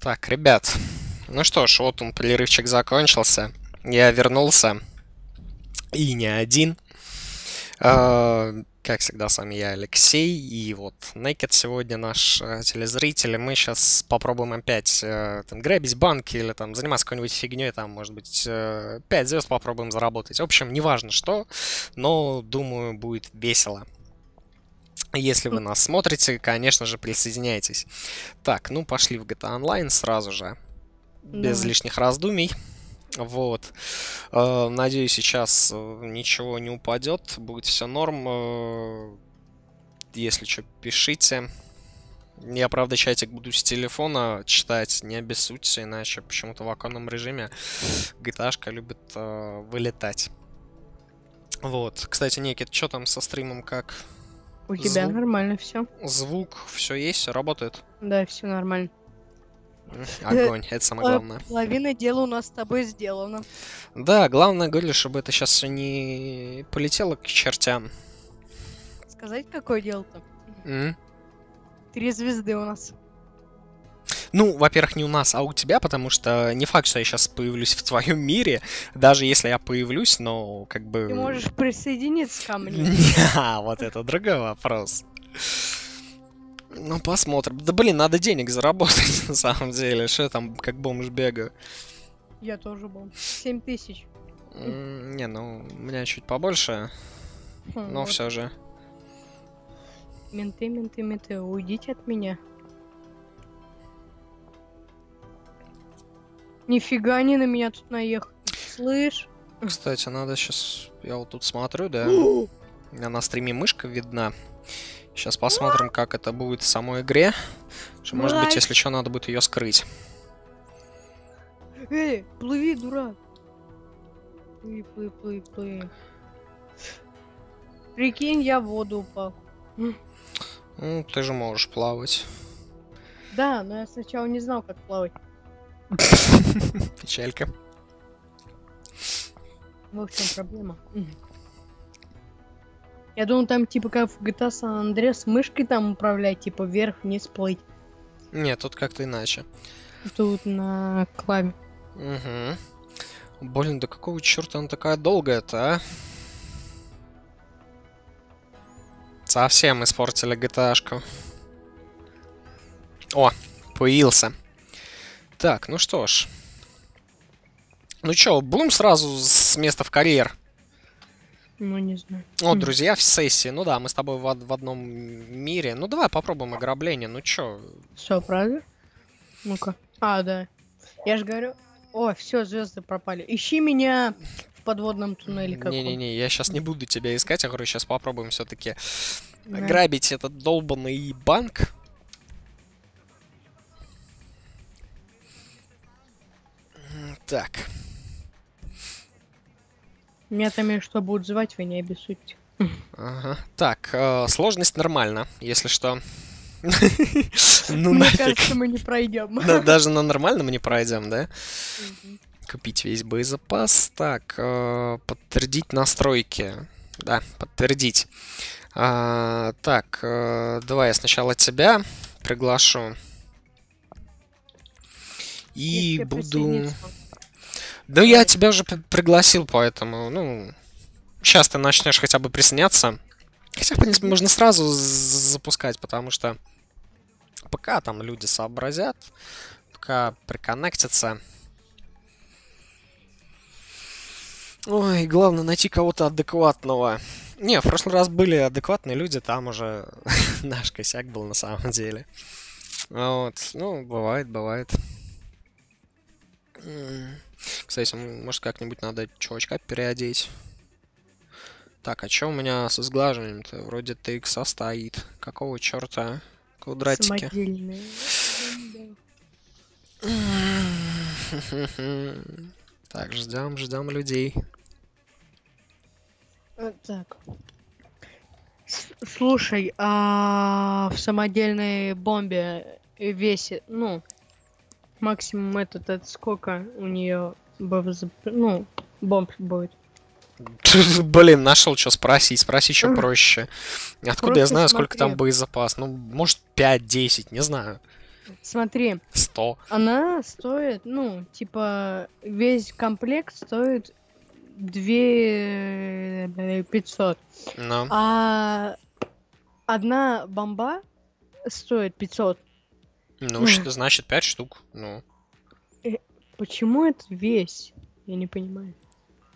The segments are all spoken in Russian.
Так, ребят, ну что ж, вот он, перерывчик закончился. Я вернулся. И не один. Как всегда, с вами я, Алексей. И вот Naked сегодня наш телезритель. Мы сейчас попробуем опять там, грабить банки или там заниматься какой-нибудь фигней. Там, может быть, 5 звезд попробуем заработать. В общем, неважно что, но, думаю, будет весело. Если вы нас смотрите, конечно же, присоединяйтесь. Так, ну пошли в GTA Online сразу же. Без лишних раздумий. Вот. Надеюсь, сейчас ничего не упадет. Будет все норм. Если что, пишите. Я, правда, чатик буду с телефона читать. Не обессудьте, иначе почему-то в оконном режиме GTA-шка любит вылетать. Вот. Кстати, Некит, что там со стримом как? У тебя звук, нормально все. Звук, все есть, все работает? Да, все нормально. Огонь, это самое главное. Половина дела у нас с тобой сделана. Да, главное, говорю, чтобы это сейчас не полетело к чертям. Сказать, какое дело-то? 3 звезды у нас. Ну, во-первых, не у нас, а у тебя, потому что не факт, что я сейчас появлюсь в твоем мире. Даже если я появлюсь, но как бы... Ты можешь присоединиться ко мне. Вот это другой вопрос. Ну, посмотрим. Да, блин, надо денег заработать, на самом деле. Что я там, как бомж, бегаю? Я тоже бомж. 7000. Не, ну, у меня чуть побольше. Но все же. Менты, менты, менты, уйдите от меня. Нифига они на меня тут наехали. Слышь? Кстати, надо сейчас... Я вот тут смотрю, да? У меня на стриме мышка видна. Сейчас посмотрим, как это будет в самой игре. Может быть, если что, надо будет ее скрыть. Эй, плыви, дурак. Плыви, плыви, плыви, плыви. Прикинь, я в воду упал. Ну, ты же можешь плавать. Да, но я сначала не знал, как плавать. Печалька. Вот в чем проблема. Я думал, там, типа, как в GTA San Andreas, мышкой там управлять, типа, вверх-вниз плыть. Нет, тут как-то иначе. Тут на клаве. Угу. Блин, да какого черта она такая долгая-то, а? Совсем испортили GTA-шку. О, появился. Так, ну что ж. Ну чё, будем сразу с места в карьер? Ну, не знаю. О, друзья в сессии. Ну да, мы с тобой в одном мире. Ну, давай попробуем ограбление. Ну, чё? Все, правда? Ну-ка. А, да. Я же говорю... О, все, звезды пропали. Ищи меня в подводном туннеле каком. Не-не-не, я сейчас не буду тебя искать. Я говорю, сейчас попробуем все таки ограбить этот долбанный банк. Так... Меня там что будут звать, вы не обессудьте. Ага. Так, сложность нормально, если что. Ну, мне кажется, мы не пройдем. Даже на нормальном не пройдем, да? Купить весь боезапас. Так, подтвердить настройки. Да, подтвердить. Так, давай я сначала тебя приглашу. И буду... Да я тебя уже пригласил, поэтому, ну, сейчас ты начнешь хотя бы присоединяться. Хотя, в принципе, можно сразу запускать, потому что пока там люди сообразят, пока приконнектятся. Ой, главное найти кого-то адекватного. Не, в прошлый раз были адекватные люди, там уже наш косяк был на самом деле. Вот, ну, бывает, бывает. Кстати, может, как-нибудь надо чувачка переодеть. Так, а что у меня со сглаживанием-то? Вроде TXA стоит. Какого черта? Квадратики. Так, ждем, ждем людей. Так. Слушай, а в самодельной бомбе весит, ну... Максимум это сколько у нее ну, бомб будет. Блин, нашел что спросить. Спроси, что проще. Откуда я знаю, сколько там боезапас? Ну, может, 5-10, не знаю. Смотри. 100. Она стоит, ну, типа, весь комплект стоит 2500. No. А одна бомба стоит 500. Ну, что значит 5 штук. Ну. Почему это весь? Я не понимаю.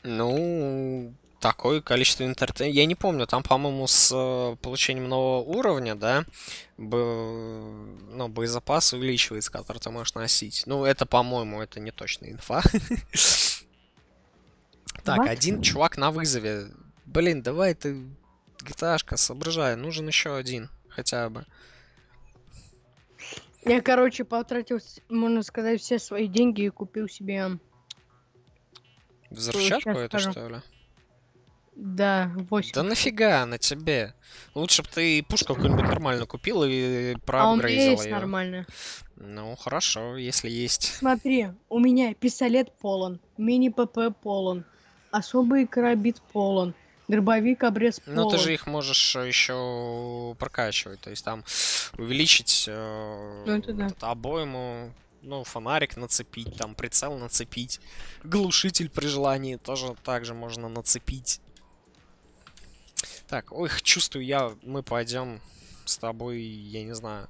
Ну, такое количество интертеймента. Я не помню, там, по-моему, с получением нового уровня, да, боезапас увеличивается, который ты можешь носить. Ну, это, по-моему, это не точная инфа. Так, один чувак на вызове. Блин, давай ты, GTA-шка, соображай. Нужен еще один, хотя бы. Я, короче, потратил, можно сказать, все свои деньги и купил себе... Взрывчатку это, что ли? Да, 8. Да нафига на тебе? Лучше бы ты пушку какую-нибудь нормальную купил и проапгрейдил её. А у меня есть нормальная. Ну, хорошо, если есть. Смотри, у меня пистолет полон, мини-ПП полон, особый карабин полон, дробовик обрез полон. Ну, ты же их можешь еще прокачивать, то есть там увеличить обойму... Ну, фонарик нацепить, там прицел нацепить. Глушитель при желании тоже так же можно нацепить. Так, ой, чувствую я, мы пойдем с тобой, я не знаю,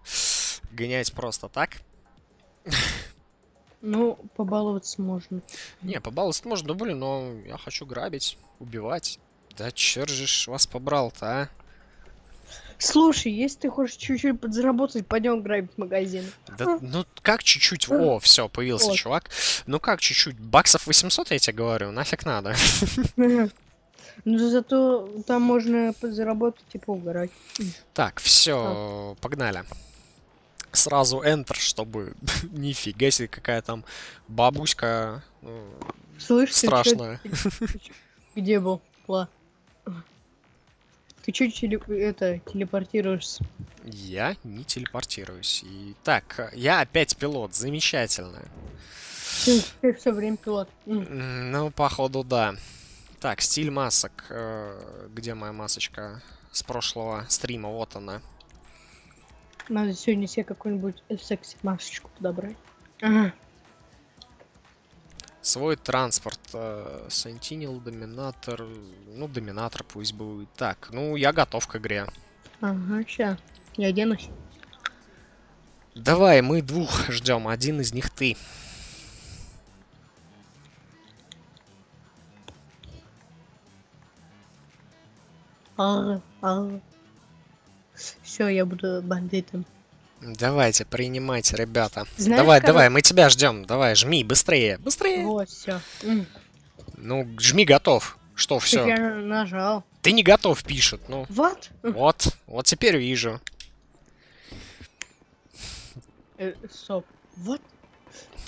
гонять просто так. Ну, побаловаться можно. Не, побаловаться можно, ну, блин, но я хочу грабить, убивать. Да черт же ж вас побрал-то, а? Слушай, если ты хочешь чуть-чуть подзаработать, пойдем грабить магазин. Да, ну как чуть-чуть? О, все, появился вот чувак. Ну как чуть-чуть? Баксов 800, я тебе говорю, нафиг надо. Ну зато там можно подзаработать и поугарать. Так, все, погнали. Сразу Enter, чтобы... Нифига себе, какая там бабуська страшная. Где был? Ты чё телепортируешься? Я не телепортируюсь. И так, я опять пилот, замечательно. Ты все время пилот. Ну, походу, да. Так, стиль масок. Где моя масочка с прошлого стрима? Вот она. Надо сегодня себе какую-нибудь секси-масочку подобрать. Ага. Свой транспорт, Сентинел, Доминатор, ну, Доминатор пусть будет. Так, ну, я готов к игре. Ага, сейчас, я оденусь. Давай, мы двух ждем, один из них ты. Все, я буду бандитом. Давайте, принимайте, ребята. Знаешь, давай, как... давай, мы тебя ждем. Давай, жми, быстрее, быстрее. Вот, все. Ну, жми, готов. Что, все? Я нажал. Ты не готов, пишет. Ну. Вот. Вот, вот теперь вижу. Стоп. Вот.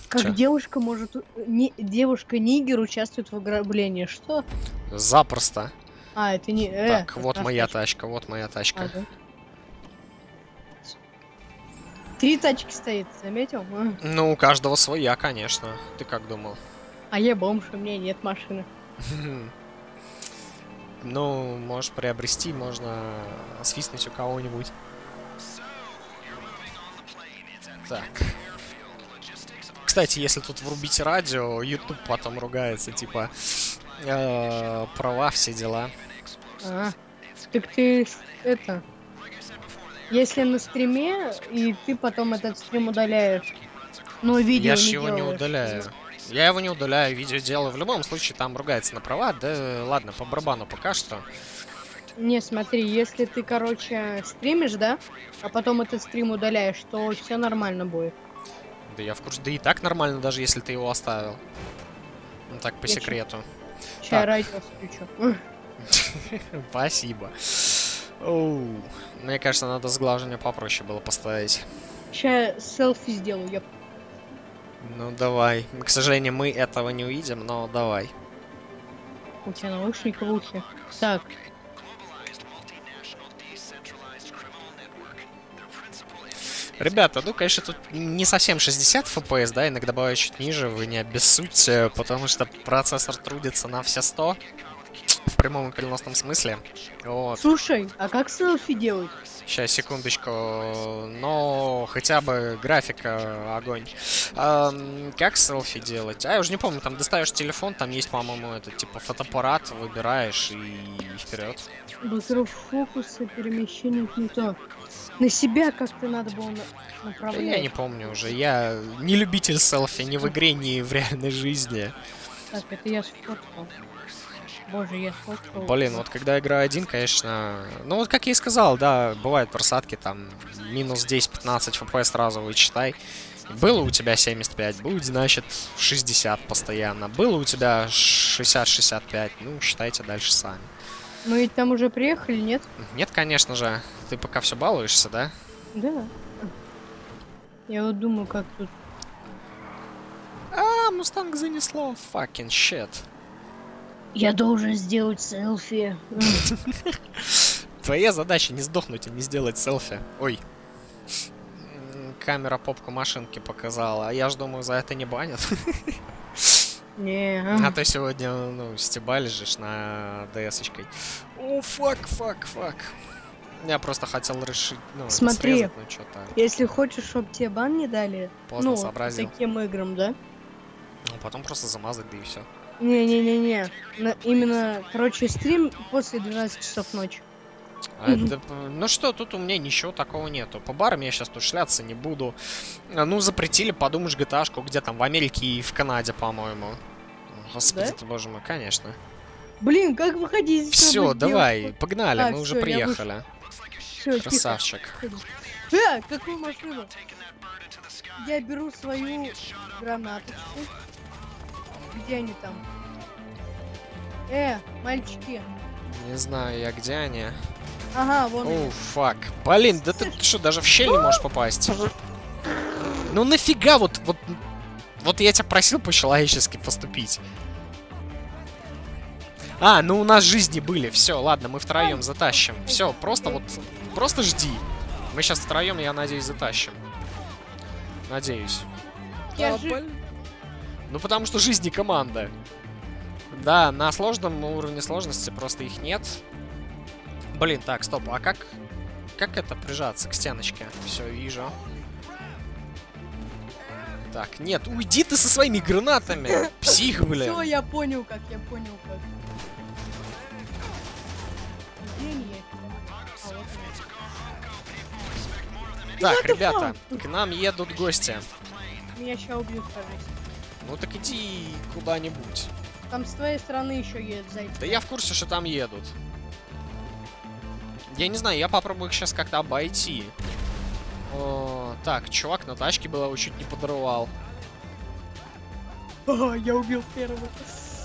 Как че? Девушка может... Девушка-нигер участвует в ограблении. Что? Запросто. А, это не... Так, вот моя тачка, вот моя тачка. Ага. 3 тачки стоит, заметил? Ну, у каждого своя, конечно. Ты как думал? А я бомж, у меня нет машины. Ну, можешь приобрести, можно свистнуть у кого-нибудь. Так. Кстати, если тут врубить радио, YouTube потом ругается, типа, права, все дела. Так ты это... Если на стриме, и ты потом этот стрим удаляешь. Но видео я ж его не удаляю. Я его не удаляю, видео делаю. В любом случае, там ругается на права. Да ладно, по барабану пока что. Не, смотри, если ты, короче, стримишь, да? А потом этот стрим удаляешь, то все нормально будет. Да я в курсе. Да и так нормально, даже если ты его оставил. Ну так, по секрету. Сейчас радио включу. Спасибо. Оу, мне кажется, надо сглаживание попроще было поставить. Сейчас селфи сделаю, я. Ну давай. К сожалению, мы этого не увидим, но давай. У тебя наушник лучше. Так. Ребята, ну, конечно, тут не совсем 60 FPS, да, иногда бывает чуть ниже, вы не обессудьте, потому что процессор трудится на все 100. прямом и переносном смысле. Вот. Слушай, а как селфи делают? Сейчас, секундочку. Но хотя бы графика огонь. Как селфи делать? А, я уже не помню, там достаешь телефон, там есть, по-моему, это типа фотоаппарат, выбираешь и вперед. Быстрый фокус и перемещение не то. На себя как-то надо было направлять. Да я не помню уже. Я не любитель селфи ни в игре, ни в реальной жизни. Так, это я сфоткал. Боже, я сфоткал. Блин, вот когда игра один, конечно... Ну вот как я и сказал, да, бывают просадки, там, минус 10-15 FPS сразу вычитай. Было у тебя 75, будет, значит, 60 постоянно. Было у тебя 60-65, ну, считайте дальше сами. Мы ведь там уже приехали, нет? Нет, конечно же. Ты пока все балуешься, да? Да. Я вот думаю, как тут... А, мустанг занесло. Fucking shit. Я должен сделать селфи. Твоя задача не сдохнуть и не сделать селфи. Ой. Камера попку машинки показала. А я ж думаю, за это не банят. А то сегодня, ну, стебали же на DS-очкой. О, фак. Я просто хотел решить, ну, смотри, срезать, ну, что-то. Если хочешь, чтобы тебе бан не дали, поздно, ну, сообразил. Таким играм, да? Ну, потом просто замазать, да и все. Не-не-не-не. Именно, короче, стрим после 12 часов ночи. А это, ну что, тут у меня ничего такого нету. По барам я сейчас тут шляться не буду. Ну, запретили, подумаешь, GTA-шку, где там, в Америке и в Канаде, по-моему. Господи, да? Ты, боже мой, конечно. Блин, как выходить? Все, давай, делать? Погнали, а, мы все, уже приехали. Все, красавчик. Да, какую машину? Я беру свою гранаточку. Где они там? Мальчики. Не знаю я, где они. Ага, вон. О, фак. Блин, да ты что, даже в щель не можешь попасть? Ну нафига вот я тебя просил по-человечески поступить. А, ну у нас жизни были. Все, ладно, мы втроем затащим. Все, просто вот, просто жди. Мы сейчас втроем, я надеюсь, затащим. Надеюсь. Я ну потому что жизни команда. Да, на сложном уровне сложности просто их нет. Блин, так, стоп, а как это прижаться к стеночке? Все, вижу. Так, нет, уйди ты со своими гранатами, псих, блин. Все, я понял как. Так, ребята, к нам едут гости. Меня сейчас убьют, кажется. Ну так иди куда-нибудь. Там с твоей стороны еще едут зайти. Да я в курсе, что там едут. Я не знаю, я попробую их сейчас как-то обойти. О, так, чувак на тачке был, его чуть не подрывал. О, я убил первого.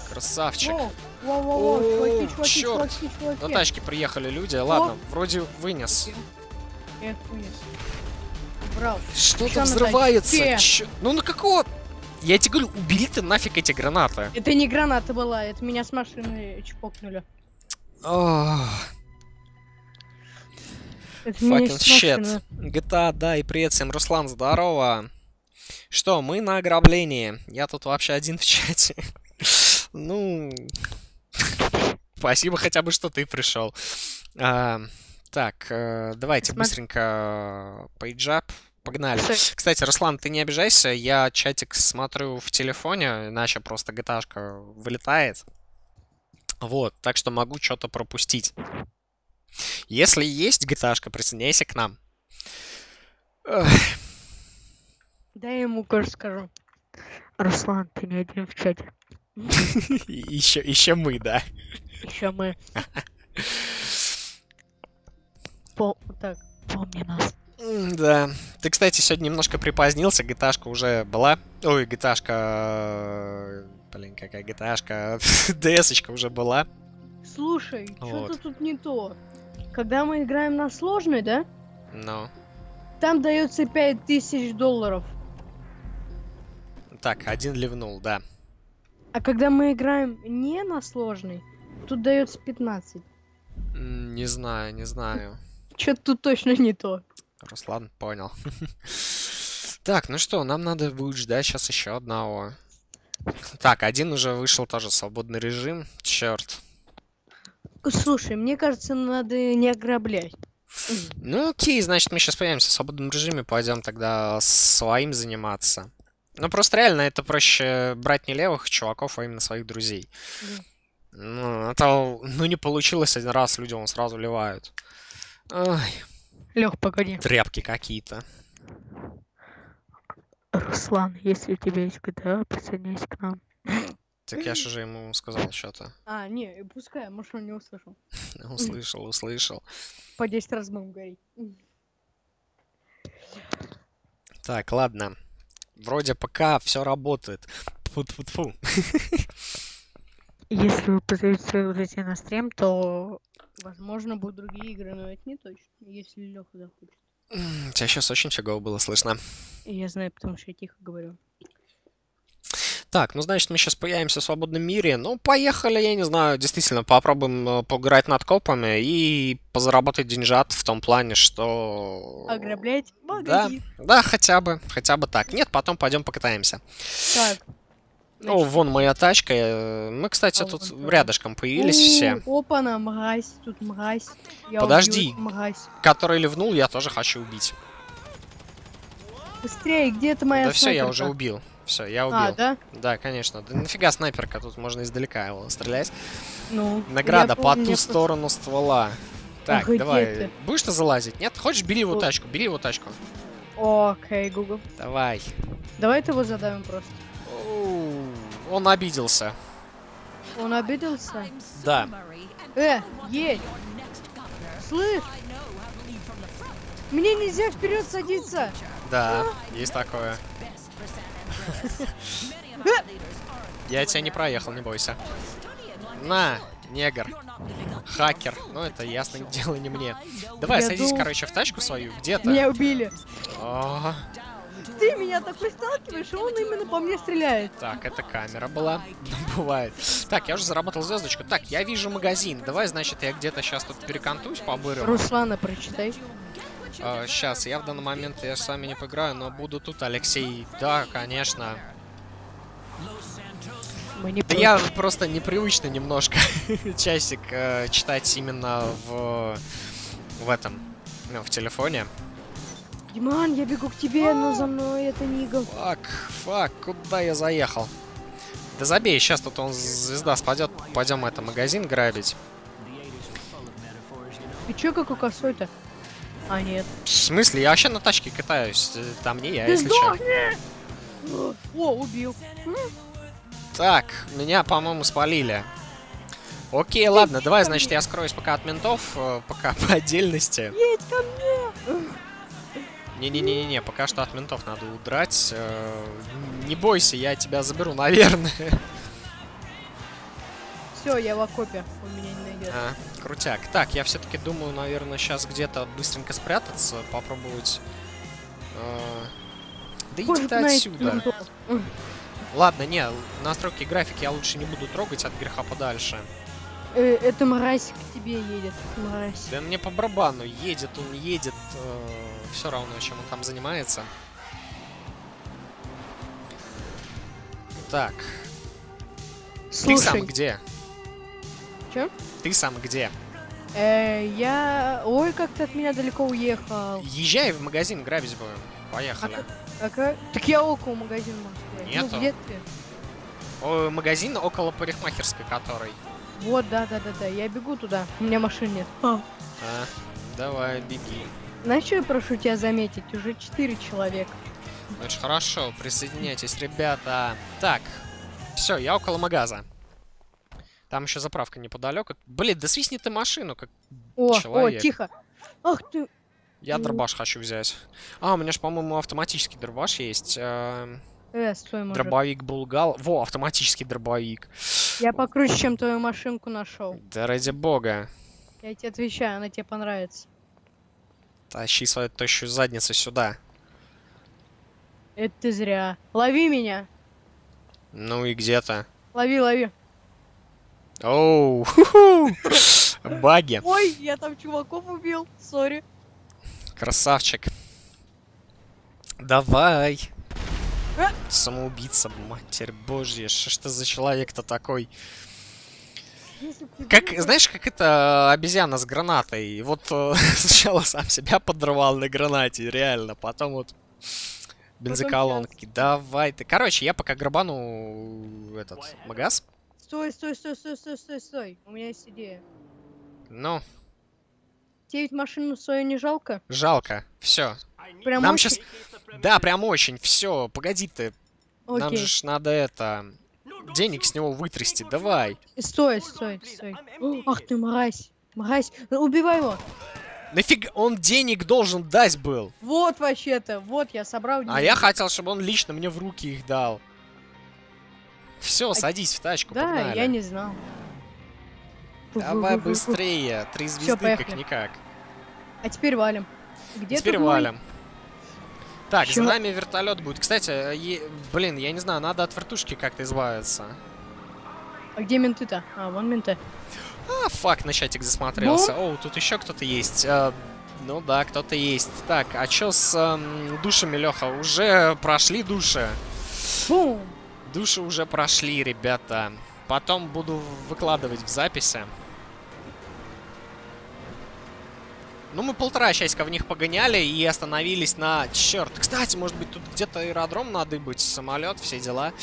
Красавчик. О, черт. На тачке приехали люди, ладно, вроде вынес. Я их вынес. Что-то взрывается. Ну на какого... Я тебе говорю, убери ты нафиг эти гранаты. Это не граната была, это меня с машины чпокнули. Факин щет. GTA, да, и привет всем. Руслан, здорово. Что, мы на ограблении. Я тут вообще один в чате. Ну... Спасибо хотя бы, что ты пришел. Так, давайте быстренько пейджап. Погнали. Кстати, Руслан, ты не обижайся, я чатик смотрю в телефоне, иначе просто GTA-шка вылетает. Вот, так что могу что-то пропустить. Если есть GTA-шка, присоединяйся к нам. Да я ему тоже скажу. Руслан, ты не один в чате. Еще мы, да. Еще мы. Так, помни нас. Да. Ты, кстати, сегодня немножко припозднился, GTA-шка уже была. Ой, GTA-шка... Блин, какая GTA-шка... DS-очка уже была. Слушай, вот. Что-то тут не то. Когда мы играем на сложной, да? Ну. Там дается $5000. Так, один ливнул, да. А когда мы играем не на сложной, тут дается 15. Не знаю. Что-то тут точно не то. Руслан, понял. Так, ну что, нам надо будет ждать сейчас еще одного. Так, один уже вышел, тоже свободный режим. Черт. Слушай, мне кажется, надо не ограблять. Ну окей, значит, мы сейчас появимся в свободном режиме, пойдем тогда своим заниматься. Ну просто реально это проще брать не левых чуваков, а именно своих друзей. Ну, это, ну не получилось один раз, люди он сразу ливают. Ой. Лёх, погоди. Тряпки какие-то. Руслан, если у тебя есть GTA, присоединяйся к нам. Так я же ему сказал что-то. А, не, пускай, может, он не услышал. Услышал, услышал. По 10 раз будем гореть. Так, ладно. Вроде пока все работает. Фу-фу-фу. Если вы позовете своих друзей на стрим, то... Возможно, будут другие игры, но это не точно. Если Лёха захочет. Тебя сейчас очень фигово было слышно. Я знаю, потому что я тихо говорю. Так, ну значит, мы сейчас появимся в свободном мире. Ну, поехали, я не знаю, действительно, попробуем поиграть над копами и позаработать деньжат в том плане, что... Ограблять магазин. Да, да, хотя бы так. Нет, потом пойдем покатаемся. Так. О, вон моя тачка. Мы, кстати, тут рядышком появились все. Опа-на, мразь, тут мразь. Подожди, который ливнул, я тоже хочу убить. Быстрее, где это моя снайперка? Да все, я уже убил. Все, я убил. А, да? Да, конечно. Да нафига снайперка, тут можно издалека его стрелять. Ну, награда по ту сторону ствола. Так, давай. Будешь ты залазить? Нет? Хочешь, бери его тачку, бери его тачку. Окей, Google. Давай. Давай ты его задавим просто. Он обиделся. Он обиделся? Да. Едь! Слышь! Мне нельзя вперед садиться! Да, есть такое. Я тебя не проехал, не бойся. На, негр. Хакер. Ну, это ясно, дело не мне. Давай, садись, короче, в тачку свою, где-то. Меня убили. Ты меня так присталкиваешь, и он именно по мне стреляет. Так, это камера была. Бывает. Так, я уже заработал звездочку. Так, я вижу магазин. Давай, значит, я где-то сейчас тут перекантусь, побырю. Руслана, прочитай. Сейчас, я в данный момент я с вами не поиграю, но буду тут, Алексей. Да, конечно. Да я просто непривычно немножко часик читать именно в этом, ну, в телефоне. Диман, я бегу к тебе, но за мной это Нигл. Фак, фак, куда я заехал? Да забей, сейчас тут он звезда спадет, пойдем это магазин грабить. Ты че какой косой-то? А, нет. В смысле? Я вообще на тачке катаюсь, там не я, ты если че. О, убил. Так, меня, по-моему, спалили. Окей, ладно, давай, значит, я скроюсь пока от ментов, пока по отдельности. Едь ко мне! Не-не-не-не, пока что от ментов надо удрать. Не бойся, я тебя заберу, наверное. Все, я в окопе, он меня не найдет. А, крутяк. Так, я все-таки думаю, наверное, сейчас где-то быстренько спрятаться, попробовать. Да иди ты отсюда. Ладно, не, настройки графики я лучше не буду трогать от греха подальше. Это мразь к тебе едет, мразь. Да мне по барабану, едет он, едет. Все равно, чем он там занимается. Так. Слушай. Ты сам где? Че? Ты сам где? Я... Ой, как ты от меня далеко уехал. Езжай в магазин, грабить будем. Поехали. Так я около магазина, может. Нету. Ну, где ты? О, магазин около парикмахерской, который. Вот, да-да-да-да, я бегу туда. У меня машин нет. Давай, беги. Знаешь, что я прошу тебя заметить? Уже 4 человека. Очень хорошо, присоединяйтесь, ребята. Так, все, я около магаза. Там еще заправка неподалеку. Блин, да свистни ты машину, как человек. О, тихо. Ах ты. Я дробаш хочу взять. А, у меня же, по-моему, автоматический дробаш есть. Стой, мужик. Дробовик Булгал. Во, автоматический дробовик. Я покруче, чем твою машинку нашел. Да ради бога. Я тебе отвечаю, она тебе понравится. Тащи свою тощую задницу сюда. Это ты зря. Лови меня. Ну и где-то. Лови, лови. Оу, баги. Ой, я там чуваков убил, сори. Красавчик. Давай. Самоубийца, матерь божья, что ж ты за человек-то такой? Как, знаешь, как это обезьяна с гранатой. Вот сначала сам себя подрывал на гранате, реально. Потом вот бензоколонки. Давай ты. Короче, я пока грабану этот магаз. Стой, стой, стой, стой, стой, стой, стой. У меня есть идея. Ну. Тебе ведь машину свою не жалко? Жалко. Все. Прям нам очень... сейчас. Да, прям очень. Все, погоди ты. Окей. Нам же ж надо это. Денег с него вытрясти, давай. Стой, стой, стой. Ах ты, мразь. Мразь. Убивай его. Нафиг он денег должен дать был? Вот вообще-то, вот я собрал деньги. А я хотел, чтобы он лично мне в руки их дал. Все, садись в тачку, да, погнали. Я не знал. Давай быстрее, 3 звезды как-никак. А теперь валим. Где теперь валим. Мой? Так, за нами вертолет будет. Кстати, блин, я не знаю, надо от вертушки как-то избавиться. А где менты-то? А, вон менты. А, фак, на чатик засмотрелся. О, тут еще кто-то есть. Ну да, кто-то есть. Так, а что с душами, Леха? Уже прошли души. Бум. Души уже прошли, ребята. Потом буду выкладывать в записи. Ну, мы 1,5 часика в них погоняли и остановились на... Черт, кстати, может быть, тут где-то аэродром надо быть, самолет, все дела.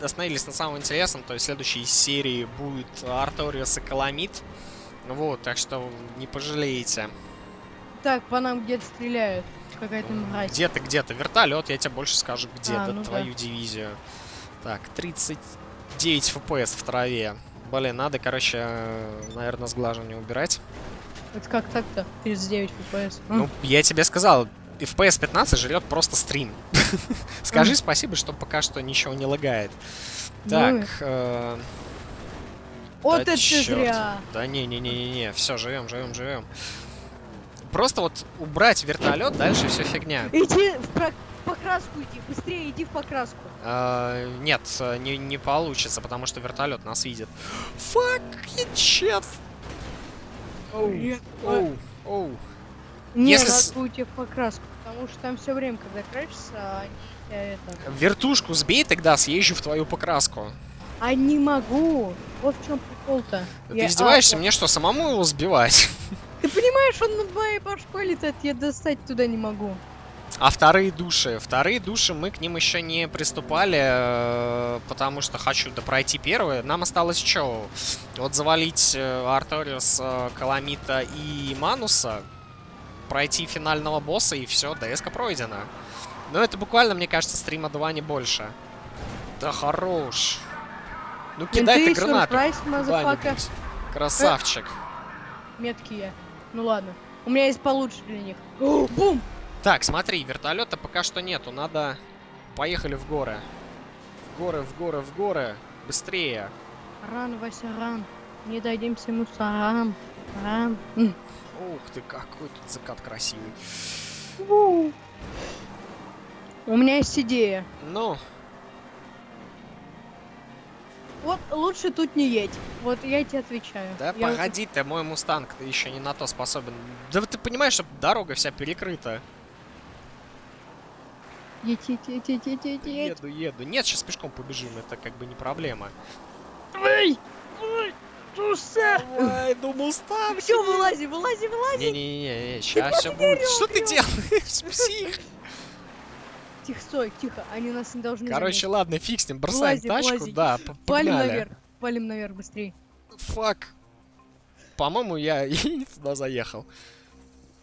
Остановились на самом интересном, то есть в следующей серии будет Арториас и Каламит. Вот, так что не пожалеете. Так, по нам где-то стреляют. Какая-то мразь. Где-то, где-то. Вертолет, я тебе больше скажу, где-то ну твою дивизию. Так, 39 FPS в траве. Блин, надо, короче, наверное, сглаживание убирать. Это как так-то? 39 FPS. Ну, я тебе сказал, FPS 15 жрет просто стрим. Скажи спасибо, что пока что ничего не лагает. Так. Вот это зря. Да не-не-не-не, все, живем, живем, живем. Просто вот убрать вертолет, дальше все фигня. Иди в покраску, иди, быстрее иди в покраску. Нет, не получится, потому что вертолет нас видит. Фак, черт! Оу. Нет, разбудите в покраску, потому что там все время, когда крашится, они... Вертушку сбей, тогда съезжу в твою покраску. А не могу. Вот в чем прикол-то. Ты издеваешься, мне что, самому его сбивать? Ты понимаешь, он над моей башкой летает, я достать туда не могу. А вторые души? Вторые души мы к ним еще не приступали, потому что хочу допройти первые. Нам осталось что? Вот завалить Арториуса, Каламита и Мануса, пройти финального босса и все, ДС-ка пройдена. Но это буквально, мне кажется, стрима 2 не больше. Да хорош. Ну кидай ты гранату. Красавчик. Меткие. Ну ладно. У меня есть получше для них. О, бум! Так, смотри, вертолета пока что нету, надо... Поехали в горы. В горы, в горы, в горы. Быстрее. Ран, Вася, ран. Не дадимся мусорам. Ран. Ух ты, какой тут закат красивый. У меня есть идея. Ну? Вот лучше тут не едь. Вот я тебе отвечаю. Да я погоди ты, мой мустанг, ты еще не на то способен. Да ты понимаешь, что дорога вся перекрыта. Еду, еду. Нет, сейчас пешком побежим, это как бы не проблема. Эй! Туса! Ай, ну мустанг! Все, вылази, вылази, вылази! Не-не-не, сейчас все будет. Что ты делаешь, псих? Тихо, стой, тихо, они нас не должны... Короче, ладно, фиг с ним, бросаем тачку, да, погнали. Валим наверх, быстрее. Фак. По-моему, я не туда заехал.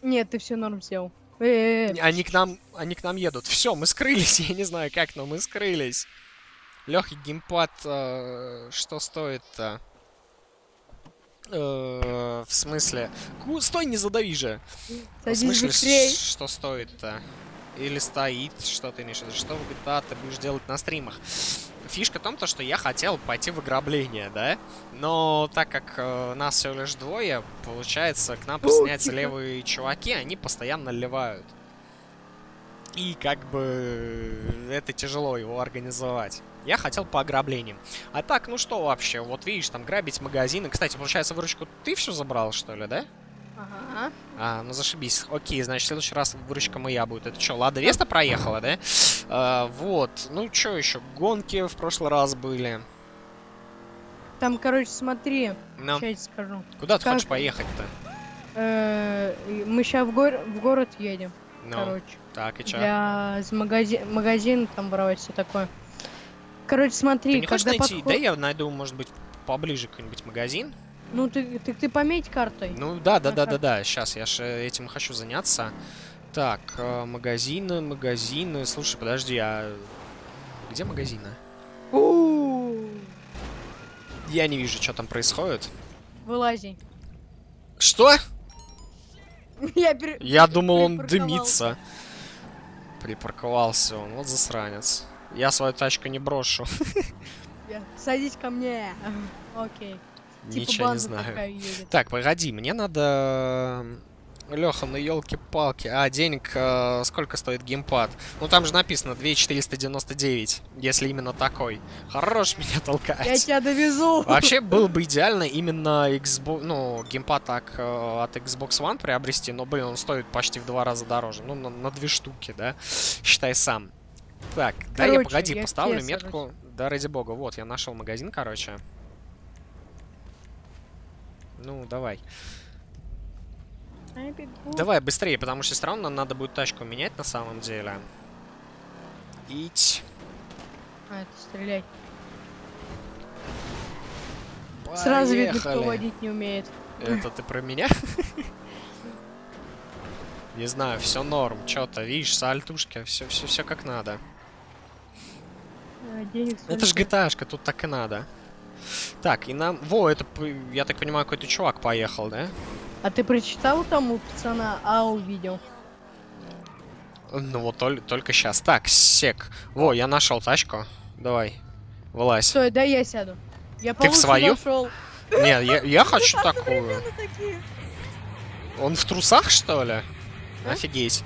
Нет, ты все норм сделал. Они к нам едут. Все, мы скрылись. Я не знаю как, но мы скрылись. Лёха, геймпад, что стоит-то? В смысле? Стой, не задави же. В смысле, что стоит-то? Или стоит, что ты имеешь в виду? Что в GTA ты будешь делать на стримах? Фишка в том, что я хотел пойти в ограбление, да? Но так как нас всего лишь 2, получается, к нам присоединяются левые чуваки, они постоянно ливают. И как бы это тяжело его организовать. Я хотел по ограблениям. А так, ну что вообще, вот видишь, там грабить магазины. Кстати, получается, выручку ты всю забрал, что ли, да? Ага. А, ну зашибись. Окей, значит, в следующий раз выручка моя будет. Это что, Лада Веста проехала, да? Вот. Ну, что еще? Гонки в прошлый раз были. Там, короче, смотри, no. Сейчас скажу. Куда ты хочешь поехать-то? Мы сейчас в город едем, короче. Так, и чё? Для магазина там воровать, все такое. Короче, смотри, ты не хочешь найти? Да я найду, может быть, поближе какой-нибудь магазин. Ну, ты пометь картой. Ну, да. Сейчас, я же этим хочу заняться. Так, магазины. Слушай, подожди, а где магазины? Я не вижу, что там происходит. Вылази. Что? Я думал, он дымится. Припарковался он, вот засранец. Я свою тачку не брошу. Садись ко мне. Окей. Ничего не знаю. Так, погоди, мне надо... Лёха, ну елки-палки. А, денег, сколько стоит геймпад? Ну там же написано 2499, если именно такой. Хорош меня толкать. Я тебя довезу. Вообще было бы идеально именно Xbox, ну, геймпад так от Xbox One приобрести, но, блин, он стоит почти в 2 раза дороже. Ну, на 2 штуки, да? Считай сам. Так, короче, да я, погоди, я поставлю метку. Раз. Да, ради бога. Вот, я нашел магазин, короче. Ну, давай. Давай быстрее, потому что все равно нам надо будет тачку менять на самом деле. Ить. А, это стрелять. Поехали. Сразу видно, кто водить не умеет. Это ты про меня? Не знаю, все норм. Че-то, видишь, сальтушки, все как надо. Это ж GTA-шка, тут так и надо. Так, и нам... Во, это, я так понимаю, какой-то чувак поехал, да? А ты прочитал там у пацана, увидел? Ну вот только сейчас. Так, сек. Во, я нашел тачку. Давай, вылазь. Стой, дай я сяду. Я ты в свою? Нет, я хочу такую. Он в трусах, что ли? Офигеть.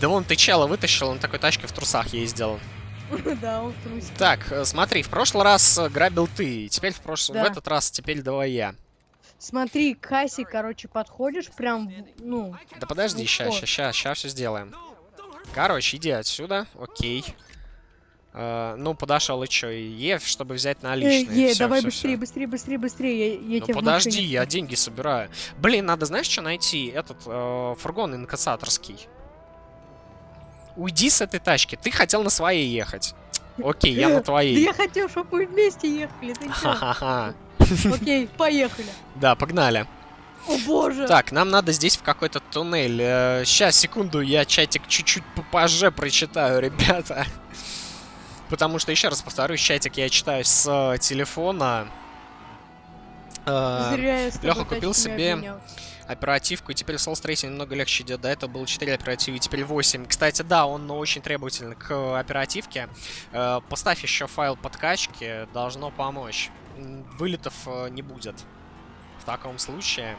Да вон ты чела вытащил, он такой тачкой в трусах ездил. Да, он в трусах. Так, смотри, в прошлый раз грабил ты, теперь в этот раз теперь давай я. Смотри, к кассе, короче, подходишь прям, ну... Да подожди, сейчас все сделаем. Короче, иди отсюда, окей. Ну, подошел и чё, чтобы взять наличные. Давай быстрее, я ну, подожди, я деньги собираю. Блин, надо, знаешь, что найти? Этот фургон инкассаторский. Уйди с этой тачки, ты хотел на своей ехать. Окей, я на твоей. Да я хотел, чтобы мы вместе ехали, ты чё? Окей, поехали. Да, погнали. О боже. Так, нам надо здесь в какой-то туннель. Сейчас, секунду, я чатик чуть-чуть попозже прочитаю, ребята. Потому что, еще раз повторюсь, чатик я читаю с телефона. Леха купил себе оперативку, и теперь в Souls Tracing немного легче идет. До этого было 4 оперативы, теперь 8. Кстати, да, он очень требователен к оперативке. Поставь еще файл подкачки, должно помочь. Вылетов не будет. В таком случае...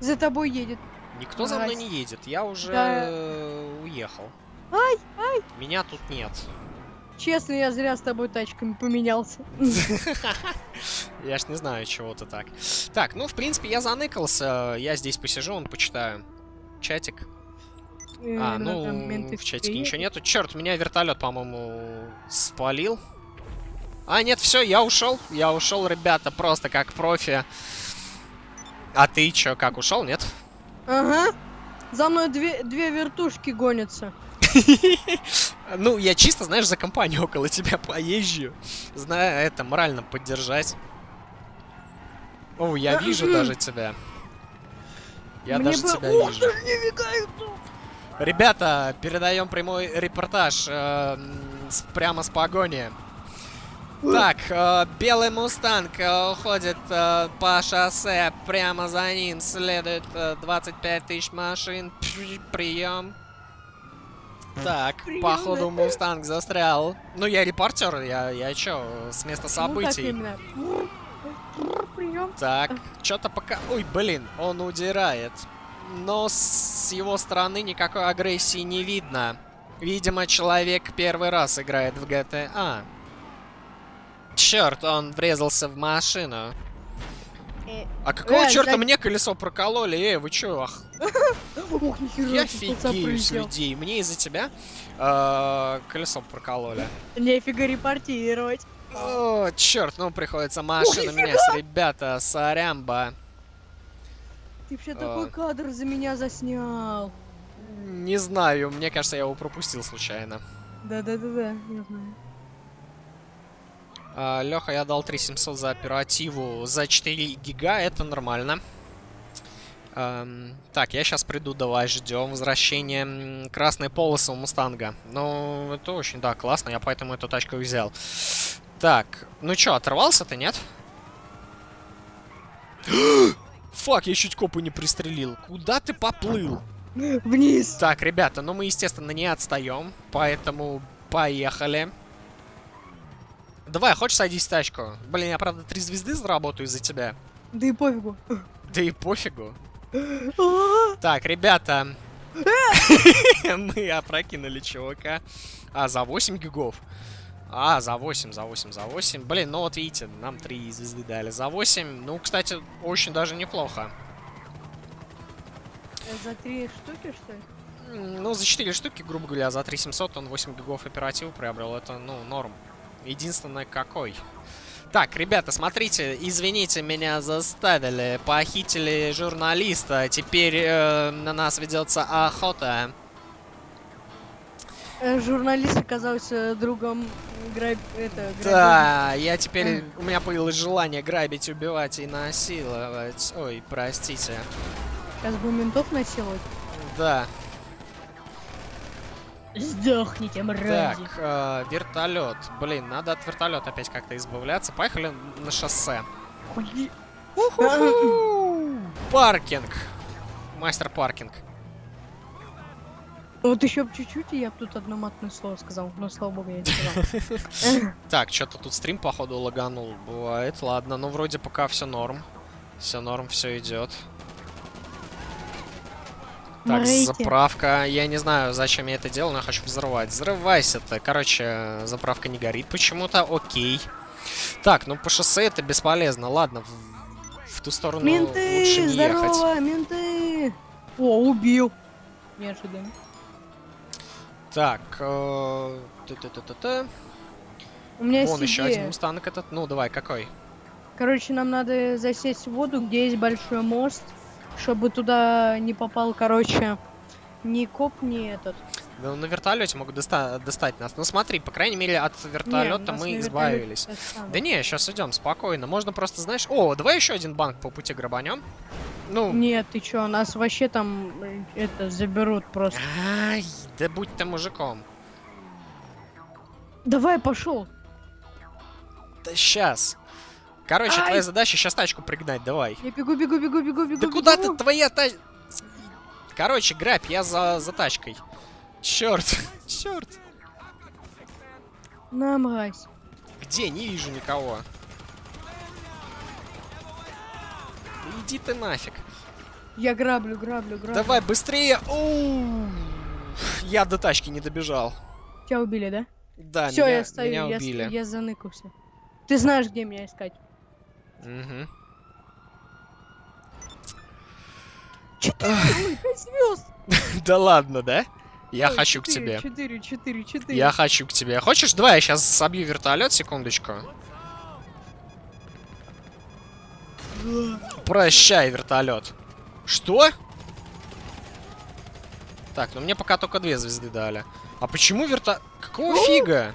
За тобой едет. Никто за мной не едет, я уже уехал. Ай! Меня тут нет. Честно, я зря с тобой тачками поменялся. Я ж не знаю, чего-то так. Так, ну, в принципе, я заныкался. Я здесь посижу, он почитаю. Чатик. А, ну, в чатике ничего нету. Черт, меня вертолет, по-моему, спалил. А, нет, все, я ушел, ребята, просто как профи. А ты чё, как ушел, нет? Ага, за мной две вертушки гонятся. Ну, я чисто, знаешь, за компанию около тебя поезжу. Знаю, это морально поддержать. О, я вижу даже тебя. Я даже тебя вижу. Ребята, передаем прямой репортаж прямо с погони. Так, белый мустанг уходит по шоссе, прямо за ним следует 25 тысяч машин. Прием. Так, походу мустанг застрял. Ну, я репортер, я чё, с места событий. Так, что-то пока... Ой, блин, он удирает. Но с его стороны никакой агрессии не видно. Видимо, человек первый раз играет в GTA. Черт, он врезался в машину. А какого черта мне колесо прокололи? Вы че, ах? Я офигею с людей. Мне из-за тебя колесо прокололи. Нифига репортировать. О, черт, ну приходится Маша на меня. Ребята, сорямба. Ты вообще такой кадр за меня заснял. Не знаю, мне кажется, я его пропустил случайно. Да, я знаю. Лёха, я дал 3700 за оперативу за 4 гига, это нормально. Так, я сейчас приду, давай ждем возвращения красной полосы у Мустанга. Ну, это очень, да, классно, я поэтому эту тачку взял. Так, ну чё, оторвался-то, нет? Фак, я чуть копы не пристрелил. Куда ты поплыл? Вниз. Так, ребята, ну мы, естественно, не отстаем, поэтому поехали. Давай, хочешь садись в тачку? Блин, я, правда, 3 звезды заработаю из-за тебя. Да и пофигу. Да и пофигу. Так, ребята. Мы опрокинули чувака. А, за 8 гигов. А, за 8. Блин, ну вот видите, нам 3 звезды дали за 8. Ну, кстати, очень даже неплохо. За 3 штуки, что ли? Ну, за 4 штуки, грубо говоря, за 3700 он 8 гигов оператива приобрел. Это, ну, норм. Единственное, какой. Так, ребята, смотрите, извините, меня заставили, похитили журналиста, теперь на нас ведется охота. Журналист оказался другом грабителя. Да, я теперь, у меня появилось желание грабить, убивать и насиловать. Ой, простите. Сейчас бы ментов насиловать. Да. Сдохните, мрази. Так, вертолет. Блин, надо от вертолета опять как-то избавляться. Поехали на шоссе. Паркинг. Мастер паркинг. Вот еще чуть-чуть, и я бы тут одно матное слово сказал. Но, слава богу, я не сказал. Так, что-то тут стрим, походу, лаганул. Бывает, ладно. Ну, вроде пока все норм. Все норм, все идет. Так, заправка. Я не знаю, зачем я это делал, но я хочу взорвать. Взрывайся-то. Короче, заправка не горит почему-то. Окей. Так, ну по шоссе это бесполезно. Ладно, в ту сторону менты, лучше не здорово, ехать. Менты. О, убил. Неожиданно. Так. У меня вон еще один мустанг этот. Ну, давай, какой? Короче, нам надо засесть в воду, где есть большой мост. Чтобы туда не попал, короче, ни коп, ни этот. Да, на вертолете могут достать нас. Ну смотри, по крайней мере, от вертолета мы избавились. Да не, сейчас идем спокойно. Можно просто, знаешь... О, давай еще один банк по пути грабанем. Ну... Нет, ты чё, нас вообще там это заберут просто. Ай, да будь ты мужиком. Давай, пошел. Да сейчас. Короче, ай! Твоя задача сейчас тачку пригнать, давай. Я бегу. Да куда ты, твоя тачка? Короче, грабь, я за тачкой. Черт. На, мразь. Где? Не вижу никого. Иди ты нафиг. Я граблю. Давай, быстрее. Оу! Я до тачки не добежал. Тебя убили, да? Да, всё, меня, я стою, меня убили. Я заныкался. Ты знаешь, где меня искать. Угу. 4, 5 звезд. Да ладно, да? Я хочу к тебе. 4. Я хочу к тебе. Хочешь, давай я сейчас собью вертолет, секундочку. Прощай, вертолет. Что? Так, ну мне пока только 2 звезды дали. А почему Какого фига?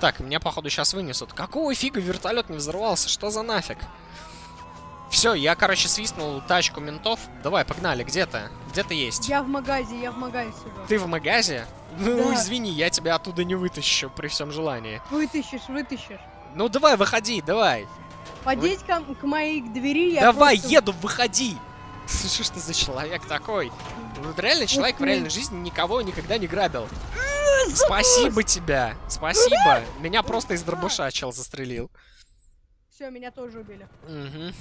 Так, меня, походу, сейчас вынесут. Какого фига вертолет не взорвался? Что за нафиг? Все, я, короче, свистнул тачку ментов. Давай, погнали, где-то есть. Я в магазе. Ты в магазе? Ну, да. Извини, я тебя оттуда не вытащу при всем желании. Вытащишь. Ну, давай, выходи, давай. Подъедь к моей двери, я давай, просто... еду, выходи. Слышишь, ты за человек такой? Вот реально человек в реальной жизни никого никогда не грабил. Спасибо тебя! Спасибо! Меня просто из дробуша чел застрелил. Все, меня тоже убили. Угу.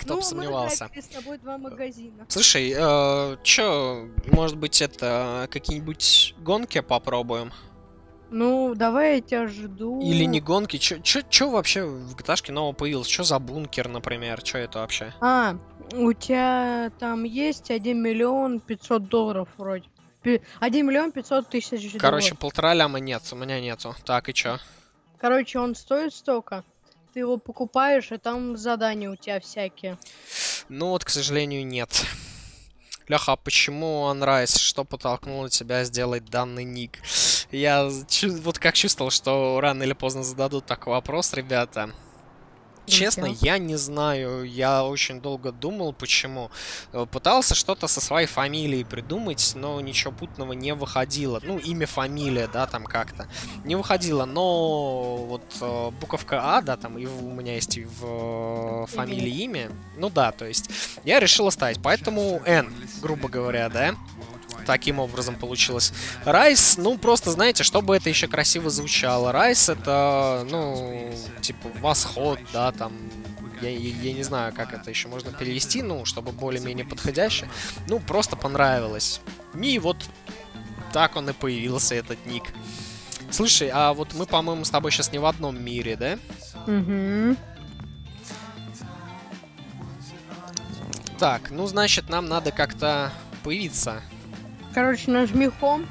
Кто бы сомневался. Мы с тобой 2 магазина. Слушай, чё, может быть, это какие-нибудь гонки попробуем? Ну, давай, я тебя жду. Или не гонки? Чё вообще в GTA нового появилось? Чё за бункер, например? Чё это вообще? А, у тебя там есть 1 миллион 500 долларов вроде. 1 500 000. Короче, 1,5 ляма нет, у меня нету. Так, и чё? Короче, он стоит столько. Ты его покупаешь, и там задания у тебя всякие. Ну вот, к сожалению, нет. Лёха, а почему AnRise? Что подтолкнуло тебя сделать данный ник? Я вот как чувствовал, что рано или поздно зададут такой вопрос, ребята. Честно, я не знаю. Я очень долго думал, почему. Пытался что-то со своей фамилией придумать, но ничего путного не выходило. Ну, имя, фамилия, да, там как-то. Не выходило, но вот буковка А, да, там и у меня есть и в фамилии имя. Ну да, то есть я решил оставить. Поэтому N, грубо говоря, да. Таким образом получилось. Райс, ну просто, знаете, чтобы это еще красиво звучало. Райс это, ну, типа восход, да, там, я не знаю, как это еще можно перевести, ну, чтобы более-менее подходяще. Ну, просто понравилось. И вот так он и появился, этот ник. Слушай, а вот мы, по-моему, с тобой сейчас не в одном мире, да? Угу. Так, ну, значит, нам надо как-то появиться. Короче, нажми Home.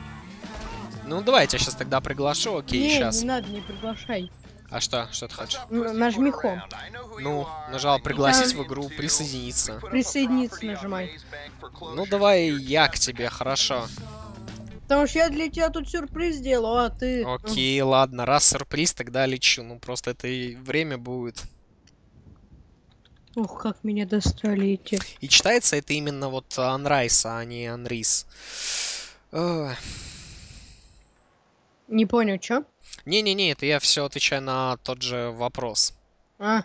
Ну, давай я тебя сейчас тогда приглашу, окей, не, сейчас. Не надо, не приглашай. А что? Что ты хочешь? Нажми Home. Ну, нажал пригласить в игру, присоединиться. Присоединиться нажимай. Ну, давай я к тебе, хорошо. Потому что я для тебя тут сюрприз сделал, а ты... Окей, ладно, раз сюрприз, тогда лечу. Ну, просто это и время будет. Ох, как меня достали эти. И читается это именно вот AnRise, а не AnRise. Не понял, чё? Не-не-не, это я все отвечаю на тот же вопрос. А.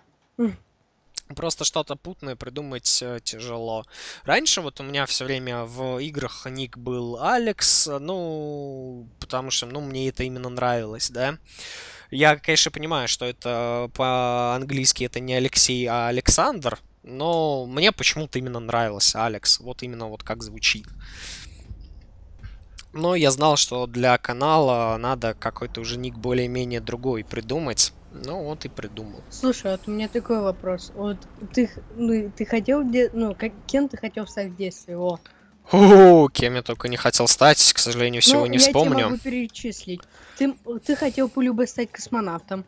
Просто что-то путное придумать тяжело. Раньше вот у меня все время в играх ник был Алекс, ну, потому что, ну, мне это именно нравилось, да. Я, конечно, понимаю, что это по-английски это не Алексей, а Александр, но мне почему-то именно нравилось Алекс, вот именно вот как звучит. Но я знал, что для канала надо какой-то уже ник более-менее другой придумать. Ну вот и придумал. Слушай, вот у меня такой вопрос. Вот ты, ну, ты хотел, ну, кем ты хотел стать в детстве? О. О, кем я только не хотел стать, к сожалению, всего ну, не вспомню. Я могу перечислить. Ты хотел полюбить стать космонавтом?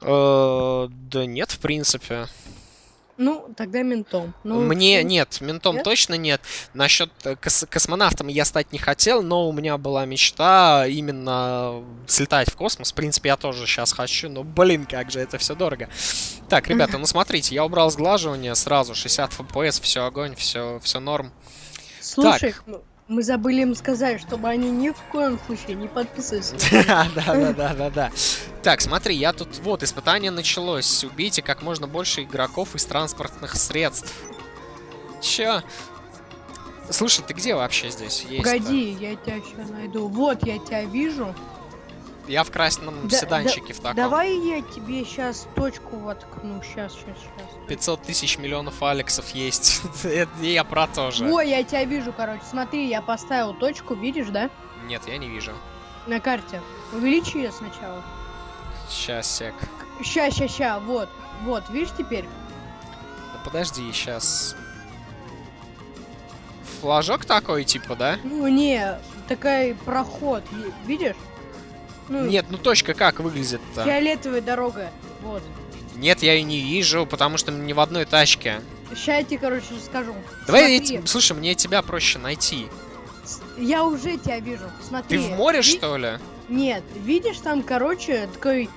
Да нет, в принципе. Ну, тогда ментом. Ну, мне нет, ментом нет? Точно нет. Насчет космонавтом я стать не хотел, но у меня была мечта именно слетать в космос. В принципе, я тоже сейчас хочу, но, блин, как же это все дорого. Так, ребята, ну смотрите, я убрал сглаживание сразу, 60 FPS, все огонь, все норм. Слушай, так. Мы забыли им сказать, чтобы они ни в коем случае не подписывались. Да. Так, смотри, я тут... Вот, испытание началось. Убейте как можно больше игроков из транспортных средств. Чё? Слушай, ты где вообще здесь? Погоди, я тебя сейчас найду. Вот, я тебя вижу. Я в красном седанчике в таком. Давай я тебе сейчас точку воткну. Сейчас. 500 000 миллионов Алексов есть. Это я про то же. Ой, я тебя вижу, короче. Смотри, я поставил точку, видишь, да? Нет, я не вижу. На карте. Увеличи ее сначала. Сейчас. Вот, видишь теперь? Да подожди, сейчас. Флажок такой, типа, да? Ну, не, такой проход, видишь? Ну, нет, ну точка как выглядит-то? Фиолетовая дорога, вот. Нет, я ее не вижу, потому что ни в одной тачке. Сейчас я тебе, короче, расскажу. Давай, слушай, мне тебя проще найти. Я уже тебя вижу, смотри. Ты в море, что ли? Нет, видишь, там, короче, такой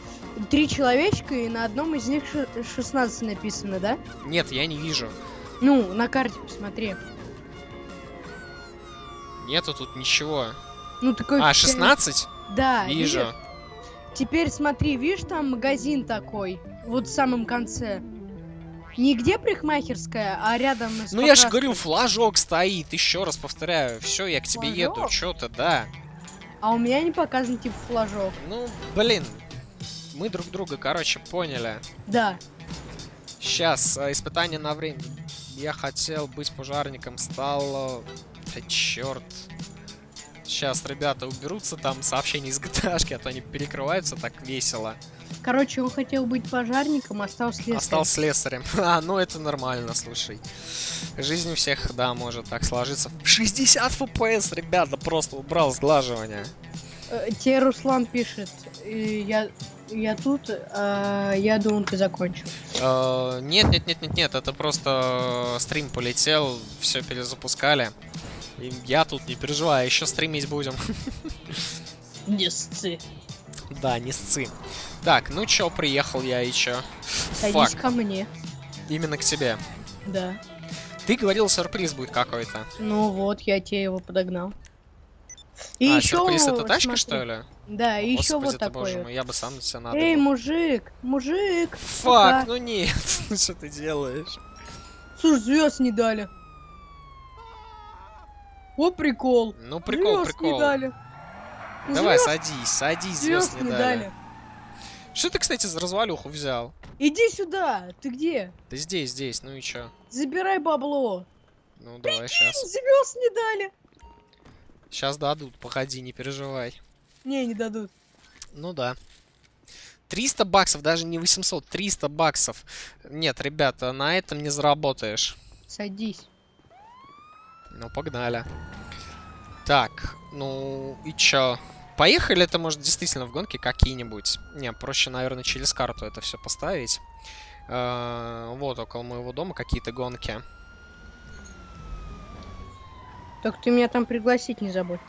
3 человечка, и на одном из них 16 написано, да? Нет, я не вижу. Ну, на карте посмотри. Нету тут ничего. Ну, такой... А, 16? Да, вижу. Видишь? Теперь смотри, видишь, там магазин такой, вот в самом конце. Нигде прихмахерская, а рядом... Ну, я же говорю, флажок стоит, еще раз повторяю. Все, я к тебе еду, что-то, да. А у меня не показан тип флажок. Ну, блин, мы друг друга, короче, поняли. Да. Сейчас, испытание на время. Я хотел быть пожарником, стал... Да черт. Сейчас ребята уберутся там сообщения из GTA, а то они перекрываются так весело. Короче, он хотел быть пожарником, а стал слесарем. А стал слесарем. А, ну это нормально, слушай. Жизнь у всех, да, может так сложиться. 60 FPS, ребята, просто убрал сглаживание. Тебе Руслан пишет, я тут, я думал, ты закончил. Нет, это просто стрим полетел, все перезапускали. И я тут, не переживаю, еще стримить будем. Не сцы. Да, не сцы. Так, ну чё, приехал я и чё? Садись ко мне. Именно к тебе? Да. Ты говорил, сюрприз будет какой-то. Ну вот, я тебе его подогнал. И а, еще сюрприз это тачка, смотри, что ли? Да, и еще вот такой. Мой, я бы сам все надо. Эй, мужик! Фак, ну нет, что ты делаешь? Слушай, звезд не дали. О, прикол. Ну, прикол. Не дали. Давай, садись, звезд не дали. Что ты, кстати, за развалюху взял? Иди сюда, ты где? Ты здесь, ну и чё? Забирай бабло. Ну, давай сейчас. Звезд не дали. Сейчас дадут, походи, не переживай. Не дадут. Ну да. 300 баксов, даже не 800, 300 баксов. Нет, ребята, на этом не заработаешь. Садись. Ну, погнали. Так, ну и чё? Поехали, это может действительно в гонки какие-нибудь. Не, проще, наверное, через карту это все поставить. Вот, около моего дома какие-то гонки. Только ты меня там пригласить не забудь.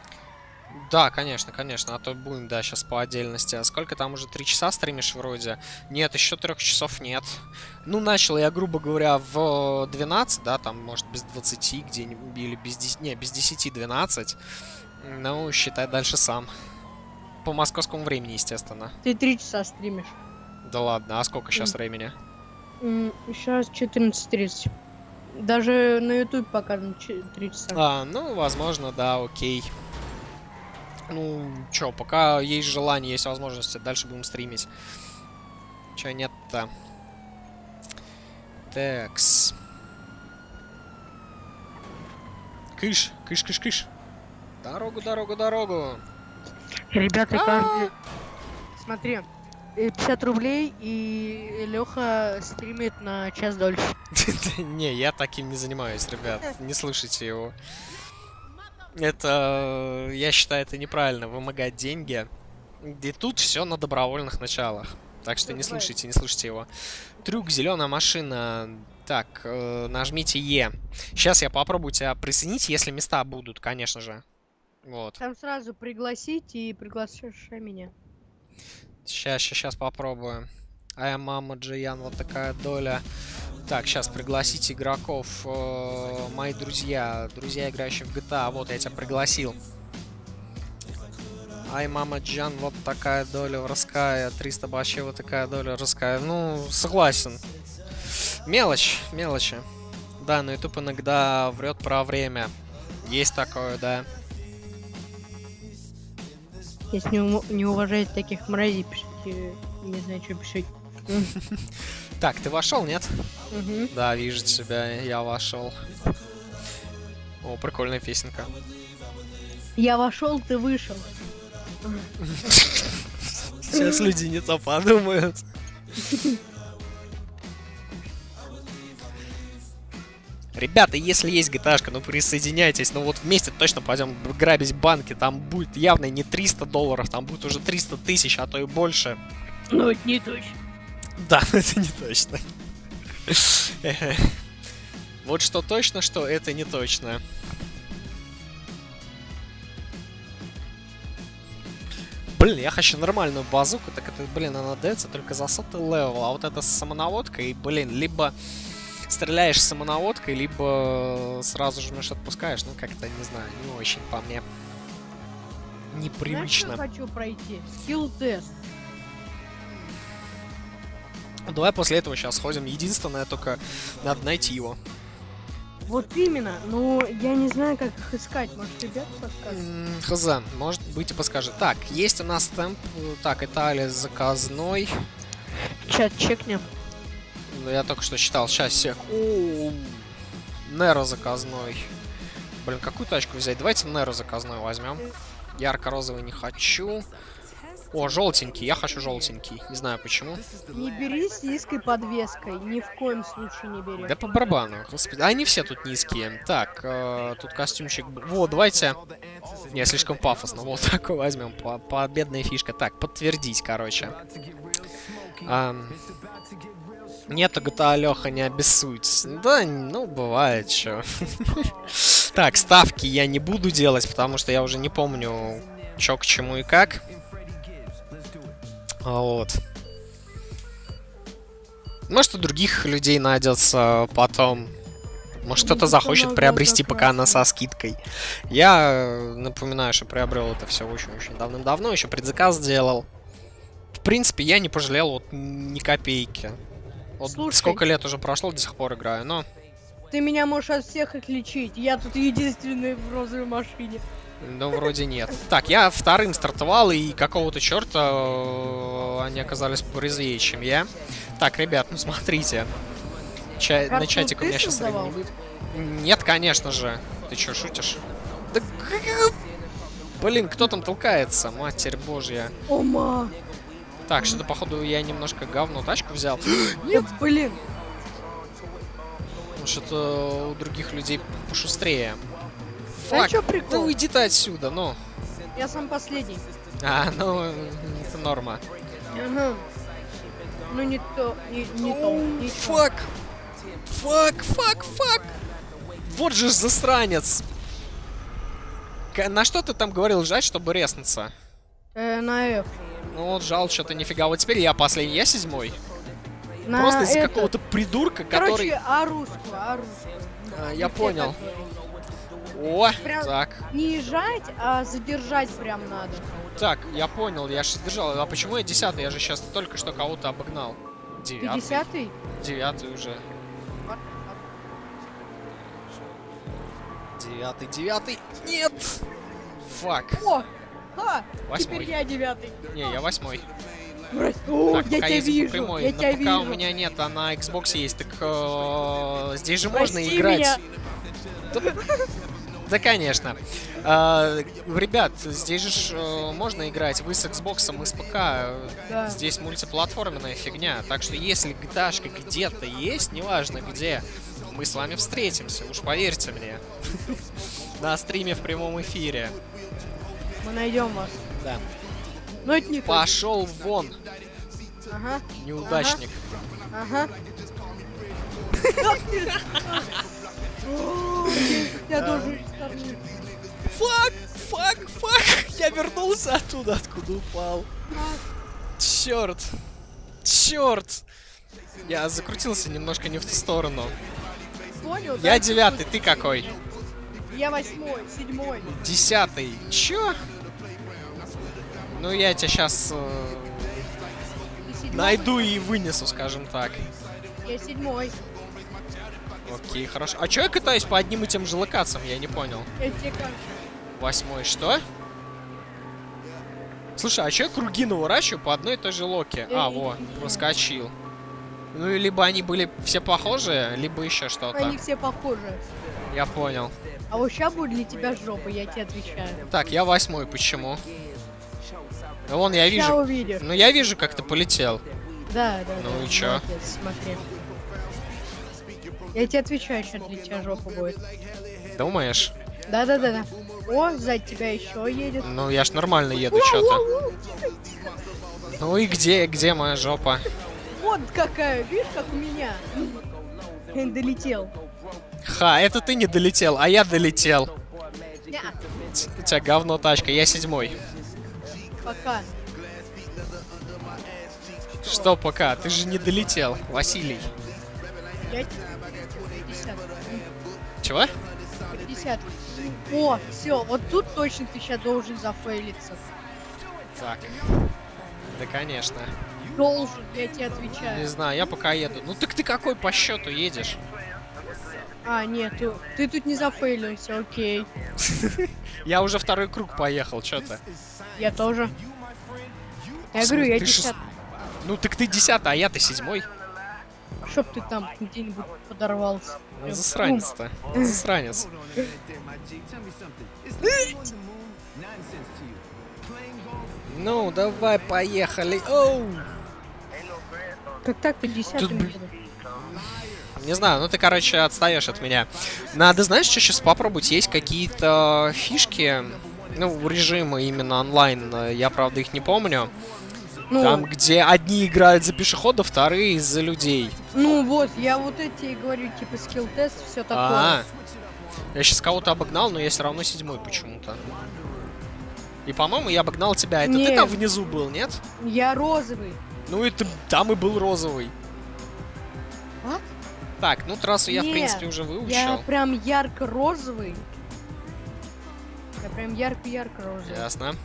Да, конечно, а то будем, да, сейчас по отдельности. А сколько там уже, 3 часа стримишь вроде? Нет, еще 3 часов нет. Ну, начал я, грубо говоря, в 12, да, там, может, без 20 где-нибудь, или без 10, не, без 10-12. Ну, считай дальше сам. По московскому времени, естественно. Ты 3 часа стримишь. Да ладно, а сколько сейчас времени? Сейчас 14:30. Даже на YouTube показано 3 часа. А, ну, возможно, да, окей. Ну, чё, пока есть желание, есть возможности, дальше будем стримить. Чё нет-то? Текс. Кыш. Дорогу. Ребята, каждый... Смотри, 50 рублей, и Лёха стримит на час дольше. Не, я таким не занимаюсь, ребят. Не слушайте его. Это, я считаю, это неправильно, вымогать деньги. И тут все на добровольных началах. Так что не слушайте его. Трюк, зеленая машина. Так, нажмите Е. Сейчас я попробую тебя присоединить, если места будут, конечно же. Вот. Там сразу пригласить и пригласишь меня. Сейчас попробуем. Ай, мама Джиян, вот такая доля. Так, сейчас пригласить игроков. Мои друзья, играющие в GTA. Вот, я тебя пригласил. Ай, мама Джан, вот такая доля в Раская. 300 бачей, вот такая доля в Раская. Ну, согласен. Мелочи. Да, но YouTube иногда врет про время. Есть такое, да. Если не уважать таких мразей, пишите... Не знаю, что пишите. Так, ты вошел, нет? Угу. Да, вижу тебя, я вошел. О, прикольная песенка. Я вошел, ты вышел. Сейчас люди не то подумают. Ребята, если есть GTA-шка, ну присоединяйтесь, ну вот вместе точно пойдем грабить банки, там будет явно не $300, там будет уже 300 тысяч, а то и больше. Ну, это не точно. Да, это не точно. Вот что точно, что это не точно. Блин, я хочу нормальную базуку, так это, блин, она дается только за 100-й левел, а вот это с самонаводкой, блин, либо стреляешь самонаводкой, либо сразу жмешь, отпускаешь, ну как-то, не знаю, не очень по мне. Непривычно. Знаешь, что хочу пройти? Скилл-тест. Давай после этого сейчас сходим. Единственное, только надо найти его. Вот именно. Ну, я не знаю, как их искать. Может, ребят подскажет? Хазан, может быть, и подскажет. Так, есть у нас темп. Так, Италия заказной. Чат чекнем. Ну, я только что читал. Сейчас всех. О, Неро заказной. Блин, какую тачку взять? Давайте Неро заказной возьмем. Ярко-розовый не хочу. О, желтенький, я хочу желтенький. Не знаю почему. Не бери с низкой подвеской, ни в коем случае не бери. Да по барабану, господи. Они все тут низкие. Так, тут костюмчик. Вот, давайте. Не, слишком пафосно. Вот такой возьмем. Победная фишка. Так, подтвердить, короче. Нету GTA, Лёха, не обессудь. Да, ну, бывает чё. Так, ставки я не буду делать, потому что я уже не помню, чё к чему и как. Вот. Может, у других людей найдется потом. Может, кто-то захочет приобрести ПК со скидкой. Я напоминаю, что приобрел это все очень-очень давным-давно. Еще предзаказ сделал. В принципе, я не пожалел вот ни копейки. Вот. Слушай, сколько лет уже прошло, до сих пор играю, но... Ты меня можешь от всех отличить. Я тут единственный в розовой машине. Ну, вроде нет. Так, я вторым стартовал, и какого-то черта они оказались порезвее, чем я. Так, ребят, ну смотрите. На чатик у меня сейчас создавал? Нет, конечно же. Ты что, шутишь? Да... Блин, кто там толкается? Матерь божья. Ома. Так, что-то, походу, я немножко говно тачку взял. Нет, блин. Что-то у других людей пошустрее. Фак, да уйди ты отсюда, ну. Я сам последний. А, ну, это норма. Угу. Ну, не то, не то. Фак. Фак, фак, фак. Вот же засранец. На что ты там говорил жать, чтобы резнуться? На F. Ну вот, жал, что-то нифига. Вот теперь я последний, я седьмой. На просто из-за какого-то придурка, который... Короче, а русского. Я понял. О, прям так. Не езжать, а задержать прям надо. Так, я понял, я же задержал. А почему я 10-й? Я же сейчас только что кого-то обогнал. 9-й. 10-й? 9-й уже. 9-й, 9-й. Нет! Фак. О! Ха! 8-й. Теперь я 9-й. Не, я 8-й. О, так, я тебя вижу, прямой. Я тебя вижу. У меня нет, а на Xbox есть, так здесь же можно играть. Да, конечно. Ребят, здесь же можно играть. Вы с Xbox, и с ПК. Здесь мультиплатформенная фигня. Так что если GTA-шка где-то есть, неважно где, мы с вами встретимся, уж поверьте мне. На стриме в прямом эфире. Мы найдем вас. Да. Пошел вон. Ага. Неудачник. Ага. Фак, фак, фак. Я вернулся оттуда, откуда упал. Черт. Черт. Я закрутился немножко не в ту сторону. Я 9-й, ты какой? Я 8-й, 7-й. 10-й. Чё? Ну, я тебя сейчас найду и вынесу, скажем так. Я 7-й. Окей, хорошо. А чё я катаюсь по одним и тем же локациям? Я не понял. 8-й, что? Слушай, а чё я круги наворачиваю по одной и той же локе? А, во, проскочил. Ну, либо они были все похожие, либо еще что-то. Они все похожи. Я понял. А вот сейчас будет для тебя жопа, я тебе отвечаю. Так, я 8-й, почему? Вон, я вижу. Ну, я вижу, как ты полетел. Да, да. Ну да, и чё? Молодец, смотри. Я тебе отвечаю, что для тебя жопа будет. Думаешь? Да. О, сзади тебя еще едет. Ну, я ж нормально еду, чё-то. Ну и где моя жопа? Вот какая, видишь, как у меня. Я не долетел. Ха, это ты не долетел, а я долетел. У тебя говно тачка, я 7-й. Пока. Что пока? Ты же не долетел, Василий. 50. Чего? 50. О, все, вот тут точно ты сейчас должен зафейлиться. Так. Да, конечно. Должен, я тебе отвечаю. Не знаю, я пока еду. Ну так ты какой по счету едешь? А, нет, ты тут не зафейлился, окей. Я уже второй круг поехал, что-то. Я тоже. Я говорю, я 10-й. Ну так ты 10-й, а я-то 7-й. Чтоб ты там где-нибудь подорвался. Засранец-то. Засранец. Ну, давай, поехали. Оу! Как так, 50 тут... Не знаю, ну ты, короче, отстаешь от меня. Надо, знаешь, что сейчас попробовать? Есть какие-то фишки, ну, режимы именно онлайн, я, правда, их не помню. Ну, там, где одни играют за пешеходов, вторые за людей. Ну вот, я вот эти и говорю, типа скилл-тест, все такое. А -а. Я сейчас кого-то обогнал, но я все равно седьмой почему-то. И, по-моему, я обогнал тебя. Это нет. Ты там внизу был, нет? Я розовый. Ну, это там и был розовый. А? Так, ну трассу нет, я, в принципе, уже выучил. Я прям ярко-розовый. Я прям ярко-розовый. Ясно.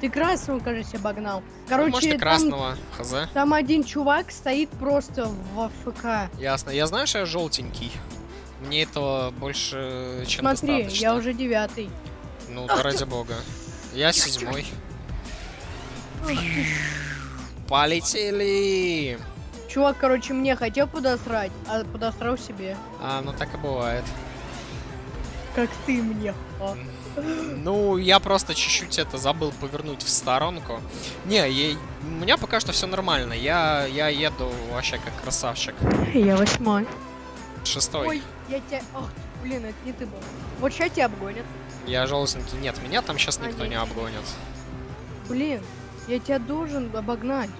Ты красного, кажется, обогнал. Короче, ну, может, и красного, там, хз. Там один чувак стоит просто в АФК. Ясно. Я знаю, что я желтенький. Мне этого больше, чем достаточно. Смотри, я уже 9-й. Ну, ах, ради бога. Я 7-й. Полетели! Чувак, короче, мне хотел подосрать, а подосрал себе. А, ну так и бывает. Как ты мне. Ну, я просто чуть-чуть это забыл повернуть в сторонку. Не, у меня пока что все нормально. Я еду вообще как красавчик. Я 8-й. 6-й. Ой, я тебя... Ох, блин, это не ты был. Вот сейчас тебя обгонят. Я желтенький. Нет, меня там сейчас никто не обгонит. Блин, я тебя должен обогнать.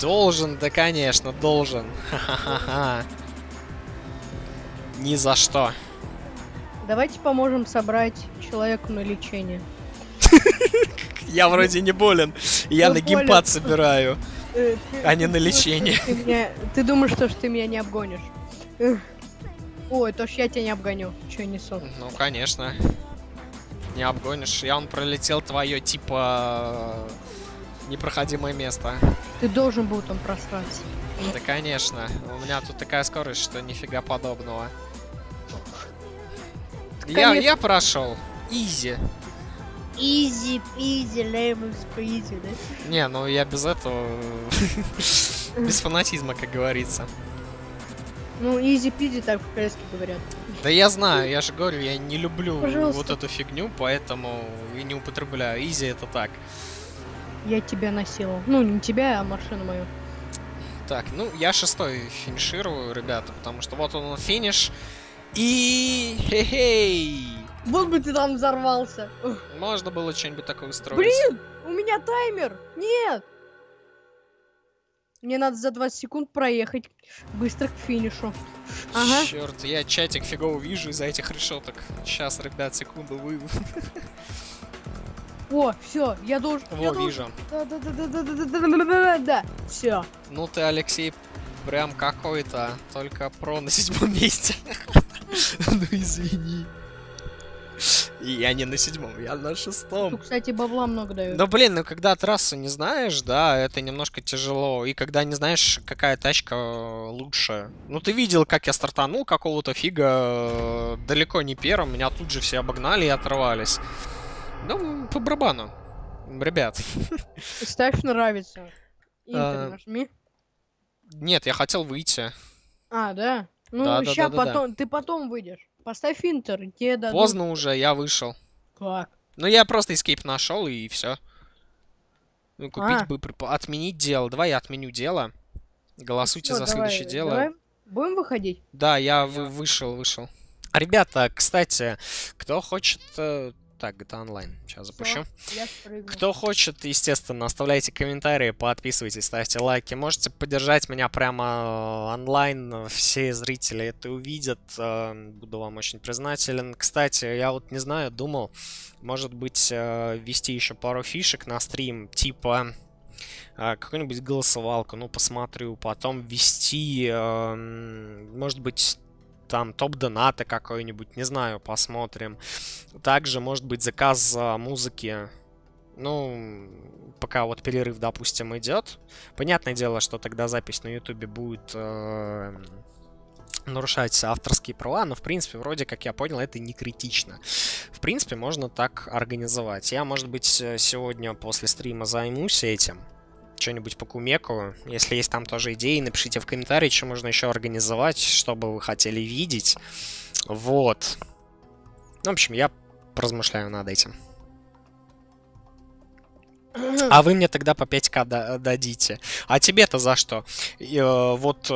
Должен, да, конечно, должен. Ха-ха-ха-ха. Ни за что. Давайте поможем собрать человеку на лечение. Я вроде не болен. Я на геймпад собираю, а не на лечение. Ты думаешь, что ты меня не обгонишь? Ой, то что я тебя не обгоню. Че несу? Ну, конечно. Не обгонишь. Я пролетел твое, типа, непроходимое место. Ты должен был там просраться. Да, конечно. У меня тут такая скорость, что нифига подобного. Я прошел. Изи. Изи, пизи, леймус, пизи, да? Не, ну я без этого... без фанатизма, как говорится. Ну, изи, пизи так по-корейски говорят. Да я знаю, я же говорю, я не люблю вот эту фигню, поэтому и не употребляю. Изи это так. Я тебя насиловал. Ну, не тебя, а машину мою. Так, ну, я 6-й финиширую, ребята, потому что вот он финиш. И хе-хей! Вот бы ты там взорвался. Можно было что-нибудь такое устроить. Блин, у меня таймер! Нет! Мне надо за 20 секунд проехать быстро к финишу. Ага. Черт, я чатик фигово вижу из-за этих решеток. Сейчас, ребят, секунду вывод. О, все, я должен. Во, вижу. Да-да-да-да-да-да-да-да-да-да-да. Все. Ну ты, Алексей, прям какой-то, только про на 7-м месте. Ну извини. Я не на 7-м, я на 6-м. Тут, кстати, бабла много дают. Да блин, ну когда трассу не знаешь, да, это немножко тяжело. И когда не знаешь, какая тачка лучше. Ну ты видел, как я стартанул какого-то фига далеко не первым. Меня тут же все обогнали и оторвались. Ну, по барабану. Ребят. Ставь нравится. Интер нажми. Нет, я хотел выйти. А, да? Ну, да, сейчас да, потом. Да. Ты потом выйдешь. Поставь интер, тебе дадут. Поздно уже, я вышел. Как? Ну, я просто эскейп нашел и все. Ну, купить бы... Отменить дело. Давай я отменю дело. Голосуйте за следующее дело. Давай. Будем выходить? Да, я вышел. Ребята, кстати, кто хочет... Так, GTA Online. Сейчас запущу. Кто хочет, естественно, оставляйте комментарии, подписывайтесь, ставьте лайки. Можете поддержать меня прямо онлайн. Все зрители это увидят. Буду вам очень признателен. Кстати, я вот не знаю, думал, может быть, ввести еще пару фишек на стрим. Типа какую-нибудь голосовалку. Ну, посмотрю. Потом ввести, может быть... Там топ-доната какой-нибудь, не знаю, посмотрим. Также, может быть, заказ музыки. Ну, пока вот перерыв, допустим, идет. Понятное дело, что тогда запись на YouTube будет нарушать авторские права. Но, в принципе, вроде как я понял, это не критично. В принципе, можно так организовать. Я, может быть, сегодня после стрима займусь этим. Что-нибудь по кумеку. Если есть там тоже идеи, напишите в комментарии, что можно еще организовать, что бы вы хотели видеть. Вот. В общем, я размышляю над этим. А вы мне тогда по 5к дадите. А тебе-то за что? Вот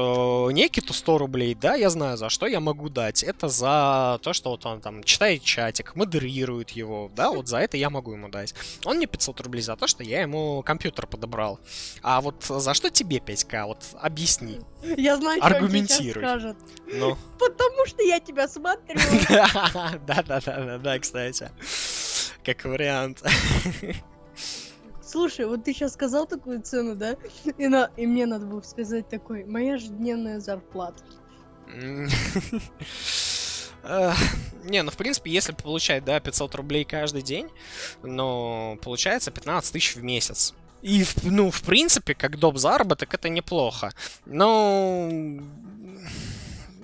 Некиту 100 рублей, да, я знаю, за что я могу дать. Это за то, что вот он там читает чатик, модерирует его, да, вот за это я могу ему дать. Он мне 500 рублей за то, что я ему компьютер подобрал. А вот за что тебе 5к? Вот объясни. Я знаю, аргументируй. Ну. Потому что я тебя смотрю. Да, кстати. Как вариант. Слушай, вот ты сейчас сказал такую цену, да? И мне надо было сказать такой, моя ежедневная зарплата. Не, ну в принципе, если получать, да, 500 рублей каждый день, ну, получается 15 тысяч в месяц. И, ну, в принципе, как доп. Заработок, это неплохо. Но...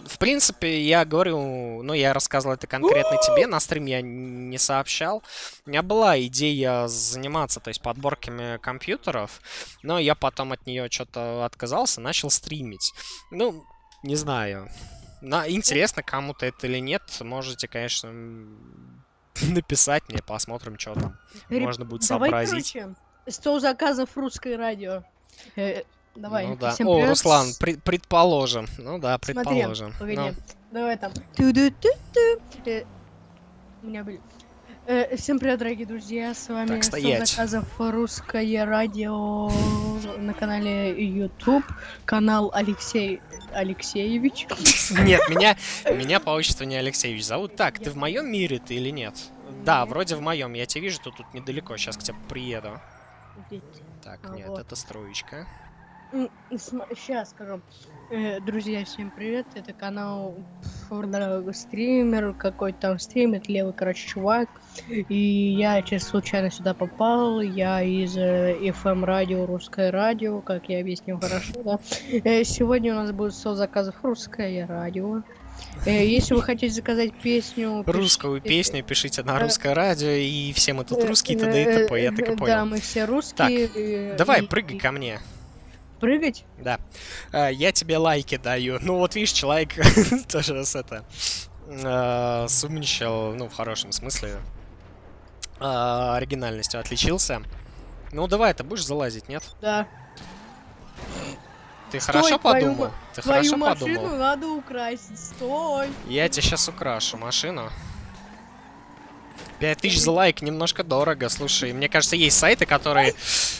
В принципе, я говорю, ну, я рассказывал это конкретно тебе, на стрим я не сообщал. У меня была идея заниматься, то есть, подборками компьютеров, но я потом от нее что-то отказался, начал стримить. Ну, не знаю. Интересно кому-то это или нет, можете, конечно, написать мне, посмотрим, что там. Можно будет сообразить. Давай, короче, 100 заказов русское радио. Давай, ну да. О, Руслан, предположим. Ну да, предположим. Смотри, ну. Давай там. У меня были. Всем привет, дорогие друзья. С вами 100 заказов русское радио на канале YouTube. Канал Алексей Алексеевич. Нет, меня по отчеству не Алексеевич зовут. Так, ты в моем мире ты или нет? Да, вроде в моем. Я тебя вижу, тут недалеко. Сейчас к тебе приеду. Так, нет, это строечка. Сейчас скажу. Друзья, всем привет. Это канал стример, какой-то там стримит, левый, короче, чувак. И я через случайно сюда попал. Я из FM радио, русское радио, как я объяснил, хорошо, да. Сегодня у нас будет 100 заказов русское радио. Если вы хотите заказать песню... Русскую песню пишите на русское радио, и все мы тут русские, т.д. и т.п., я так и понял. Да, мы все русские. Так, давай, прыгай ко мне. Прыгать? Да. Я тебе лайки даю. Ну вот видишь, человек тоже с это сумничал, ну в хорошем смысле, оригинальностью отличился. Ну давай, ты будешь залазить, нет? Да. Ты стой, хорошо подумал? Ты хорошо подумал? Твою машину надо украсить, стой. Я тебе сейчас украшу машину. 5000 за лайк немножко дорого, слушай. Мне кажется, есть сайты, которые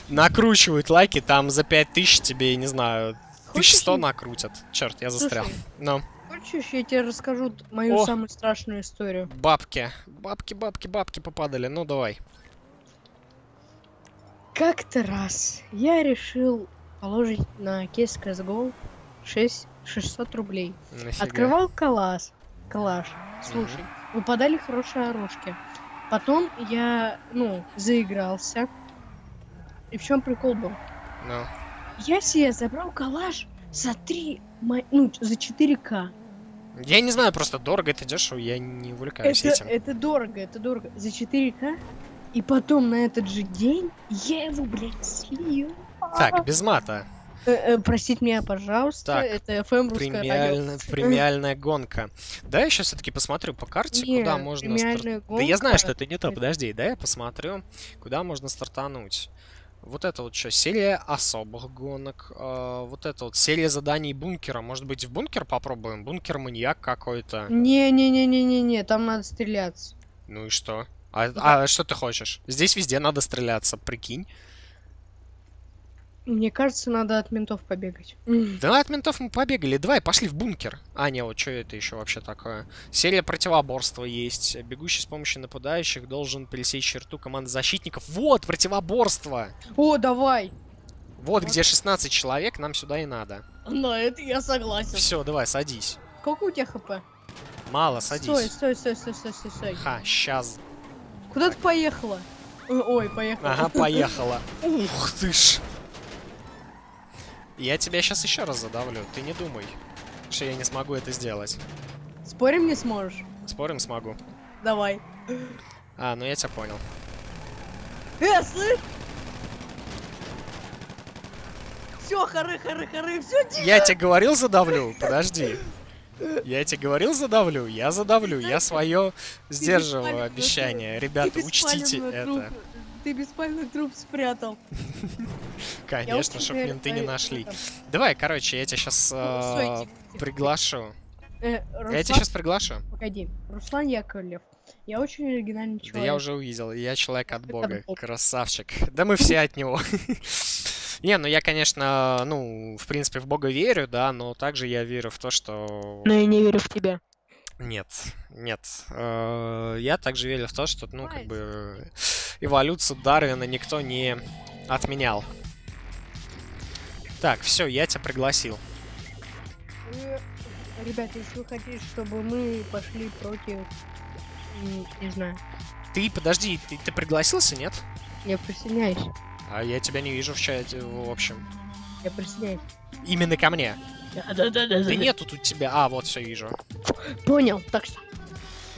накручивают лайки, там за 5000 тебе, не знаю, 1100 накрутят. Черт, я застрял. Слушай, но. Хочешь, я тебе расскажу мою самую страшную историю? Бабки. Бабки попадали. Ну, давай. Как-то раз я решил положить на кейс КСГО 600 рублей. Нафига? Открывал калаш. Слушай, выпадали хорошие оружки. Потом я, ну, заигрался. И в чем прикол был? No. Я себе забрал калаш за 4К. Я не знаю, просто дорого это, дешево, я не увлекаюсь этим. Это дорого. За 4К. И потом на этот же день я его, блядь, слил. Так, без мата. Простите меня, пожалуйста, так, это FM русское радио. Премиальная гонка. Да, я сейчас все-таки посмотрю по карте, куда можно стартануть. Да я знаю, что это не то, подожди, да я посмотрю, куда можно стартануть. Вот это вот что, серия особых гонок, вот это вот серия заданий бункера. Может быть, в бункер попробуем? Бункер-маньяк какой-то. Не-не-не-не-не, там надо стреляться. Ну и что? А что ты хочешь? Здесь везде надо стреляться, прикинь. Мне кажется, надо от ментов побегать. Да, от ментов мы побегали. Давай, пошли в бункер. А, не, вот что это еще вообще такое? Серия противоборства есть. Бегущий с помощью нападающих должен пересечь черту команды защитников. Вот, противоборство! О, давай! Вот, где 16 человек, нам сюда и надо. На это я согласен. Все, давай, садись. Сколько у тебя хп? Мало, садись. Стой. Ха, сейчас. Куда ты поехала? Ой, поехала. Ага, поехала. Ух ты ж! Я тебя сейчас еще раз задавлю, ты не думай, что я не смогу это сделать. Спорим, не сможешь? Спорим, смогу. Давай. А, ну я тебя понял. Слышь! Все, хоры, все, тихо! Я тебе говорил, задавлю, подожди. Я тебе говорил, задавлю, я свое сдерживаю обещание. Ребята, учтите это. ты беспальный труп спрятал. Конечно, чтобы менты не нашли. Давай, короче, я тебя сейчас приглашу. Я тебя сейчас приглашу. Погоди, Руслан Яковлев. Я очень оригинальный человек. Да я уже увидел, я человек от Бога, красавчик. Да мы все от него. Не, ну я, конечно, ну, в принципе, в Бога верю, да, но также я верю в то, что... Но я не верю в тебя. Нет, нет. Я также верю в то, что, ну, как бы, эволюцию Дарвина никто не отменял. Так, все, я тебя пригласил. Ребята, если вы хотите, чтобы мы пошли против... Не знаю. Ты, подожди, ты пригласился, нет? Я присоединяюсь. А я тебя не вижу в чате, в общем. Я присоединяюсь. Именно ко мне? Да. Да нету тут тебя. А, вот все вижу. Понял, так что...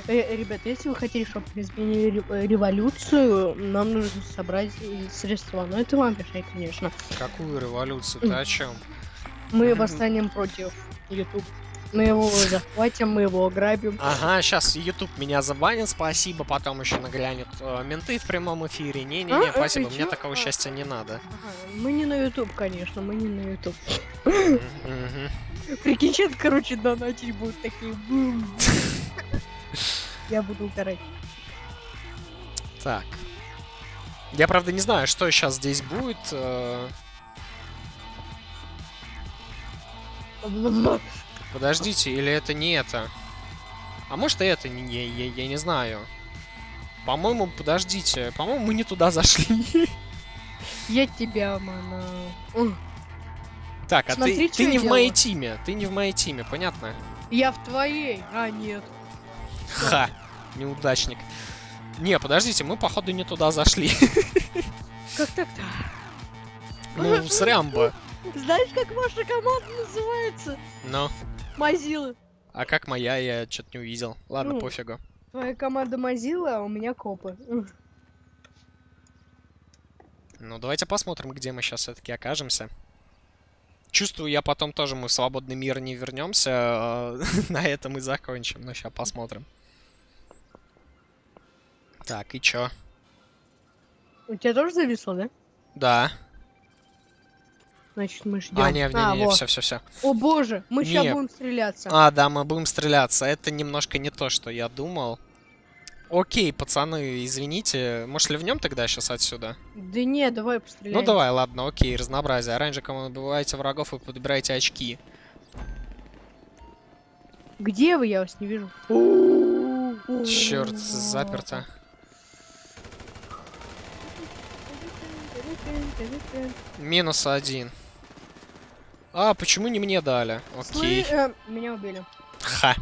Ребят, если вы хотите, чтобы изменили революцию, нам нужно собрать средства. Но это вам решать, конечно. Какую революцию? Ты о чем? Мы восстанем против YouTube. Мы его захватим, мы его ограбим. Ага, сейчас YouTube меня забанит, спасибо, потом еще нагрянут менты в прямом эфире. Не, спасибо, мне такого счастья не надо. Ага, мы не на YouTube, конечно, мы не на YouTube. Прикинь, сейчас, короче, донатить будут такие. Я буду угорать. Так. Я, правда, не знаю, что сейчас здесь будет. Подождите, или это не это? А может и это не... Я не знаю. По-моему, подождите. По-моему, мы не туда зашли. Я тебя, мана. Так, а ты не в моей тиме. Ты не в моей тиме, понятно? Я в твоей. А, нет. Ха, неудачник. Не, подождите, мы, походу, не туда зашли. Как так-то? Ну, с Рэмбо. Знаешь, как ваша команда называется? Ну? Мазилы. А как моя? Я что-то не увидел. Ладно, пофигу. Твоя команда Мазила, а у меня копы. Ну, давайте посмотрим, где мы сейчас все-таки окажемся. Чувствую, я потом тоже мы в свободный мир не вернемся. На этом и закончим. Но сейчас посмотрим. Так, и чё? У тебя тоже зависло, да? Да. Значит, мы ждем. А, не, вот. Все. О боже, мы сейчас будем стреляться. А, да, мы будем стреляться. Это немножко не то, что я думал. Окей, пацаны, извините. Может, ливнем тогда сейчас отсюда? Да не, давай постреляем. Ну давай, ладно, окей, разнообразие. Оранжевая команда, убиваете врагов и подбираете очки. Где вы? Я вас не вижу. Черт, заперто. -1. А, почему не мне дали? Окей. Меня убили. Ха.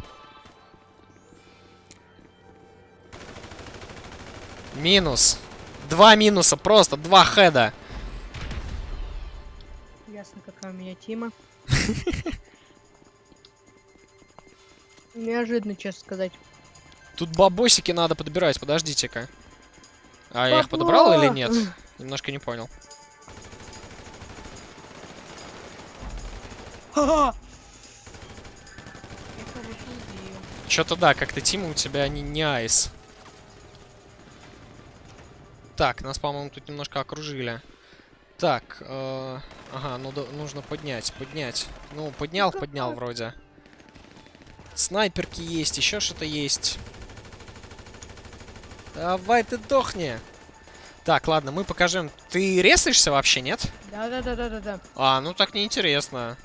Минус. Два минуса, просто два хеда. Ясно, какая у меня тима. Неожиданно, честно сказать. Тут бабосики надо подбирать, подождите-ка. А я их подобрал или нет? Немножко не понял. Что-то да, как-то тима у тебя не айс. Так, нас, по-моему, тут немножко окружили. Так, ага, ну нужно поднять. Ну, поднял вроде. Снайперки есть, еще что-то есть. Давай ты дохни. Так, ладно, мы покажем. Ты резаешься вообще, нет? Да. А, ну так неинтересно.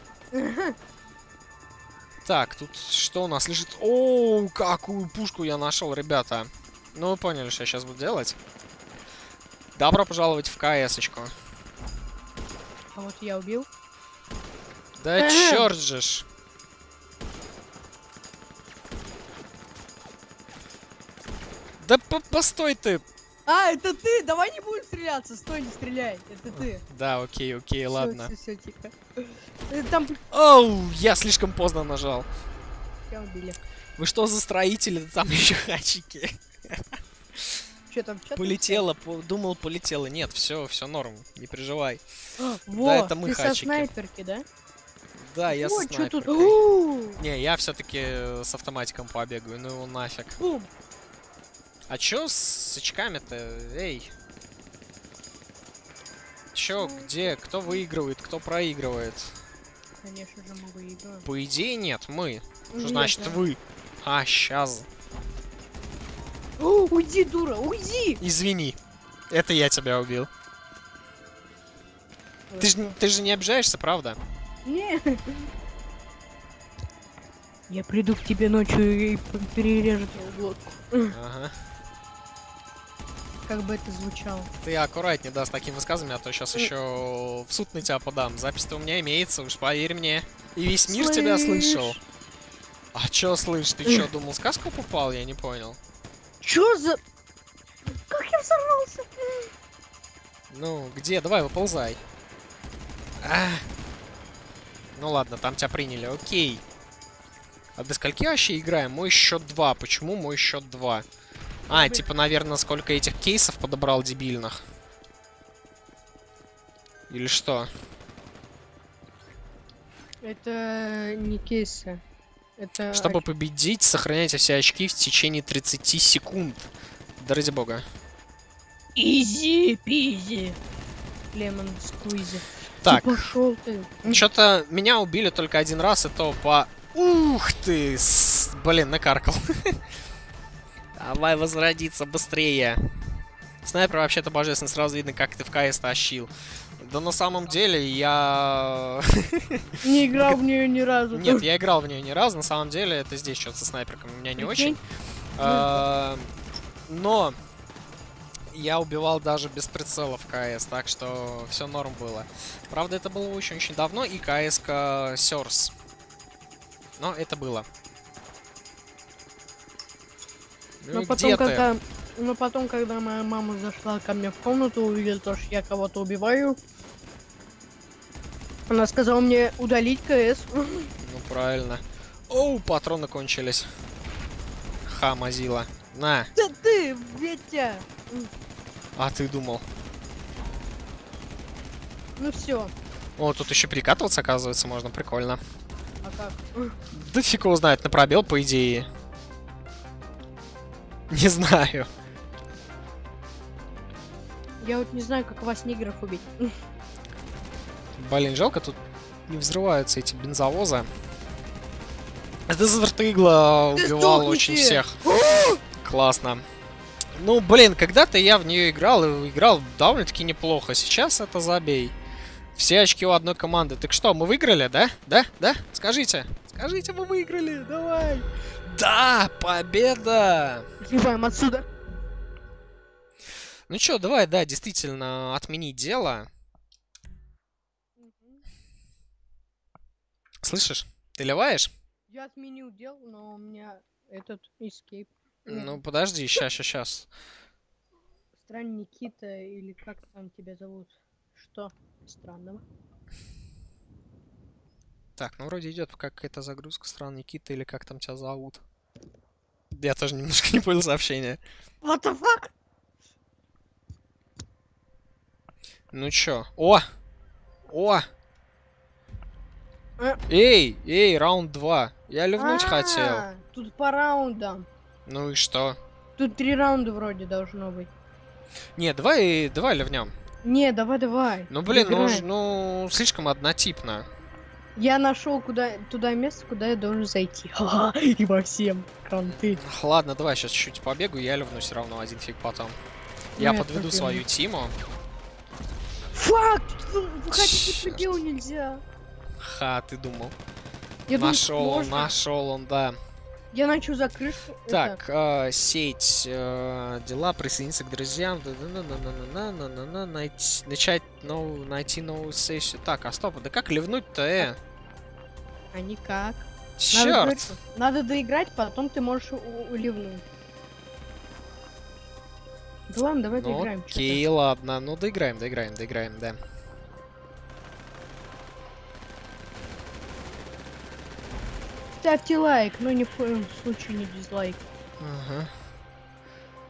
Так, тут что у нас лежит? О, какую пушку я нашел, ребята. Ну, вы поняли, что я сейчас буду делать. Добро пожаловать в КС-очку. А вот я убил. Да черт же ж. Да постой ты. А, это ты! Давай не будем стреляться! Стой, не стреляй! Это ты! Да, окей, ладно. Все, тихо. Там... Оу, я слишком поздно нажал. Тебя убили. Вы что за строители? Там еще хачики. Что там? Полетело, думал, полетело. Нет, все норм, не переживай. Да, это мы хачики. Ты со снайперки, да? Да, я со снайперкой. Не, я все-таки с автоматиком побегаю, ну его нафиг. А чё с очками-то? Эй. чё, где, кто выигрывает, кто проигрывает? Конечно же, мы выигрываем. По идее, нет, мы. Что нет, значит, да. Вы? А, сейчас. О, уйди, дура, уйди! Извини, это я тебя убил. Ты же не обижаешься, правда? Нет. Я приду к тебе ночью и перережу твою глотку. Ага. Как бы это звучало. Ты аккуратнее, да, с таким высказыванием, а то сейчас еще в суд на тебя подам. Запись-то у меня имеется, уж поверь мне. И весь мир тебя слышал. А чё слышь, ты чё, думал, сказку попал? Я не понял. Чё за... Как я взорвался? Ну, где? Давай, выползай. А. Ну ладно, там тебя приняли, окей. А до скольки вообще играем? Мой счет 2. Почему мой счет 2? А, типа, наверное, сколько этих кейсов подобрал дебильных. Или что? Это не кейсы. Это... Чтобы победить, сохраняйте все очки в течение 30 секунд. Да ради бога. Изи-пизи. Лемон сквизи. Так. Пошел ты. Что-то меня убили только один раз, и то по... Ух ты! Блин, накаркал. Давай возродиться быстрее. Снайпер вообще-то божественно. Сразу видно, как ты в КС тащил. Да на самом деле я... Не играл в нее ни разу. Нет, я играл в нее ни разу. На самом деле это здесь что-то со снайперком. У меня не очень. Но... Я убивал даже без прицелов КС, так что все норм было. Правда, это было очень-очень давно, и КС-ка Сёрс. Но это было. Ну, но потом, когда... Но потом, когда моя мама зашла ко мне в комнату, увидела то, что я кого-то убиваю, она сказала мне удалить КС. Ну, правильно. Оу, патроны кончились. Хамазила. На. Да ты, Ветя! А ты думал. Ну все. О, тут еще перекатываться, оказывается, можно. Прикольно. А как? Да фиг его знает, на пробел, по идее. Не знаю. Я вот не знаю, как вас нигеров убить. Блин, жалко, тут не взрываются эти бензовозы. Это Зартыгла убивал очень всех. Классно. Ну, блин, когда-то я в нее играл, и играл довольно-таки неплохо. Сейчас это забей. Все очки у одной команды. Так что, мы выиграли, да? Да? Да? Скажите. Скажите, мы выиграли. Давай. Да, победа. Сливаем отсюда. Ну что, давай, да, действительно, отменить дело. Слышишь? Ты ливаешь? Я отменил дело, но у меня этот эскейп. Ну, подожди, сейчас. Странный Никита, или как там тебя зовут? Что странного? Так, ну вроде идет какая-то загрузка. Странный Никита, или как там тебя зовут? Я тоже немножко не понял сообщения. What the fuck? Ну чё? О! О! Эй, раунд 2. Я ливнуть хотел. Тут по раундам. Ну и что? Тут 3 раунда вроде должно быть. Не, давай ливнем. Не, давай. Ну блин, ну слишком однотипно. Я нашел туда место, куда я должен зайти. И во всем кранты. Ладно, давай сейчас чуть-чуть побегу, я ливну все равно, один фиг потом. Я подведу свою тиму. Фак! Выходить по пределу нельзя. Ха, ты думал. Нашел он, да. Я начал за крышку. Так, сеть, дела, присоединиться к друзьям, начать найти новую сессию. Так, а стоп, да как ливнуть-то, А никак. Черт! Надо доиграть, потом ты можешь ливнуть. Да ладно, давай доиграем. Окей, ладно, ну доиграем, да. Ставьте лайк, но ни в коем случае не дизлайк. Ага.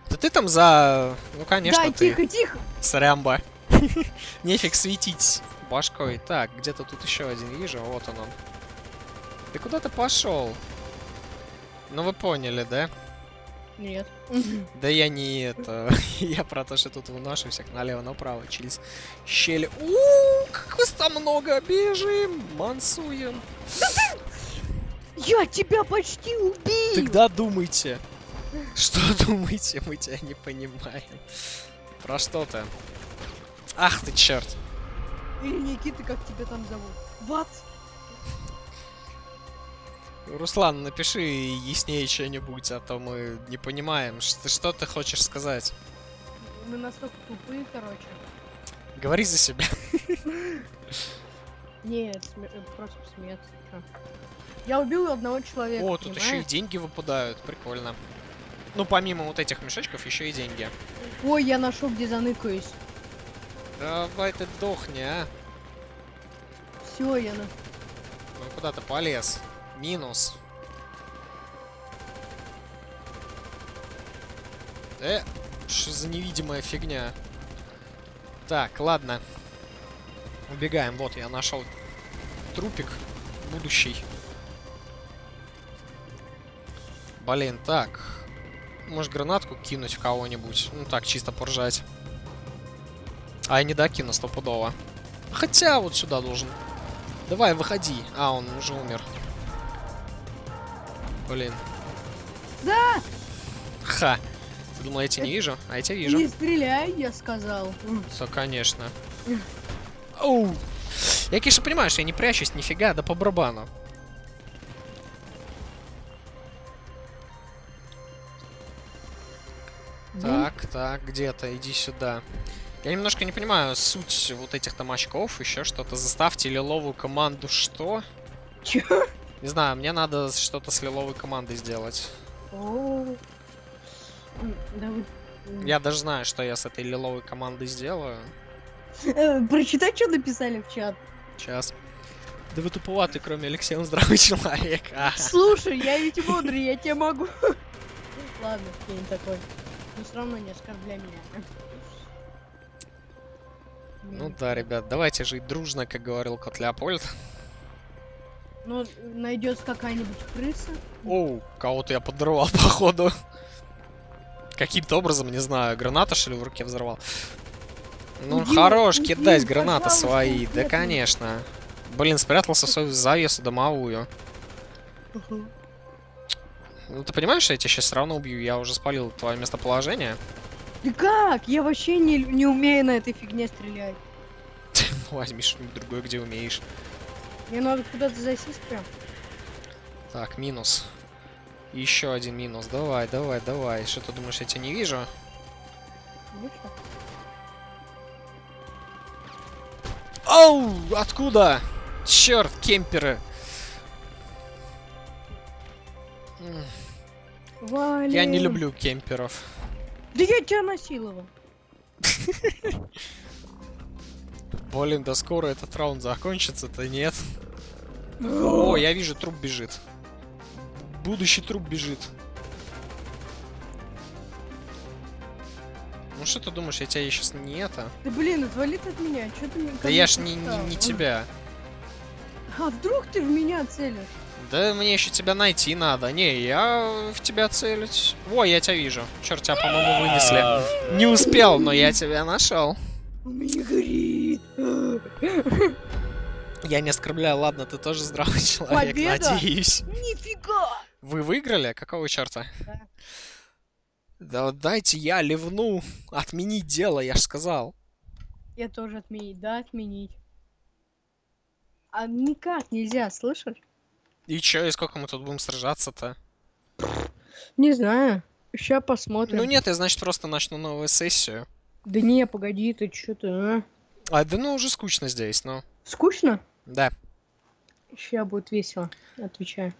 Да ты там за... Ну, конечно, да, ты... тихо. Срямба. Нефиг светить башкой. Так, где-то тут еще один вижу. Вот он. Ты куда-то пошел? Ну, вы поняли, да? Нет. Да я не это. Я про то, что тут выношусь налево, направо, через щель. Ууу, как вас там много, бежим, мансуем. Я тебя почти убил. Тогда думайте. Что думаете, мы тебя не понимаем. Про что ты? Ах ты черт. Или Никита, как тебя там зовут? What? Руслан, напиши яснее что-нибудь, а то мы не понимаем, что ты хочешь сказать. Мы настолько тупые, короче. Говори за себя. Нет, просто смеяться. Я убил одного человека. О, тут еще и деньги выпадают, прикольно. Ну, помимо вот этих мешочков, еще и деньги. Ой, я нашел, где заныкаюсь. Давай ты дохни, а. Все, я на... Ну, куда-то полез. Минус. Что за невидимая фигня? Так, ладно. Убегаем. Вот, я нашел трупик будущий. Блин, так. Может, гранатку кинуть в кого-нибудь? Ну, так, чисто поржать. А я не докину стопудово. Хотя вот сюда должен. Давай, выходи. А, он уже умер. Блин. Да! Ха! Ты думал, я тебя не вижу? А я тебя вижу. Не стреляй, я сказал. Все, конечно. Оу! Я, конечно, понимаю, что я не прячусь, нифига, да по барабану. Так, так, где-то, иди сюда. Я немножко не понимаю суть вот этих там очков, еще что-то. Заставьте лиловую команду что? Чё? Не знаю, мне надо что-то с лиловой командой сделать. Я даже знаю, что я с этой лиловой командой сделаю. Прочитай, что написали в чат. Сейчас. Да вы туповаты, кроме Алексея, он здравый человек. Слушай, я ведь бодрый, я тебя могу. Ладно, я не такой. Но все равно не оскорбляй меня. Ну да, ребят, давайте жить дружно, как говорил кот Леопольд. Ну, найдется какая-нибудь крыса. Оу, кого-то я подорвал, походу. Каким-то образом, не знаю, граната, что ли, в руке взорвал. Ну, иди, хорош, иди, кидать иди, гранаты свои, да, конечно. Блин, спрятался в свою завесу домовую. Ну, ты понимаешь, что я тебя сейчас все равно убью? Я уже спалил твое местоположение. Ты как? Я вообще не умею на этой фигне стрелять. Возьми что-нибудь другое, где умеешь. Мне надо куда-то засесть прям. Так, минус. Еще один минус. Давай, давай, давай. Что ты думаешь, я тебя не вижу? Вышло. Оу! Откуда? Черт, кемперы! Вали. Я не люблю кемперов. Да я тебя насиловал. Блин, да скоро этот раунд закончится-то, нет? О, я вижу, труп бежит. Будущий труп бежит. Ну что ты думаешь, я тебя сейчас не это? Да блин, отвали ты от меня, что ты мне... Да я ж не тебя. А вдруг ты в меня целишь? Да мне еще тебя найти надо. Не, я в тебя целюсь. Во, я тебя вижу. Черт, тебя, по-моему, вынесли. Не успел, но я тебя нашел. У меня горит. Я не оскорбляю, ладно, ты тоже здравый человек, победа? Надеюсь. Нифига! Вы выиграли? Какого черта? Да. Да дайте я ливну. Отменить дело, я же сказал. Я тоже отменить, да, отменить. А никак нельзя, слышишь? И чё, и сколько мы тут будем сражаться-то? Не знаю. Сейчас посмотрим. Ну нет, я, значит, просто начну новую сессию. Да не, погоди, ты чё-то... А, да ну уже скучно здесь, но... Скучно? Да. Сейчас будет весело, отвечаю.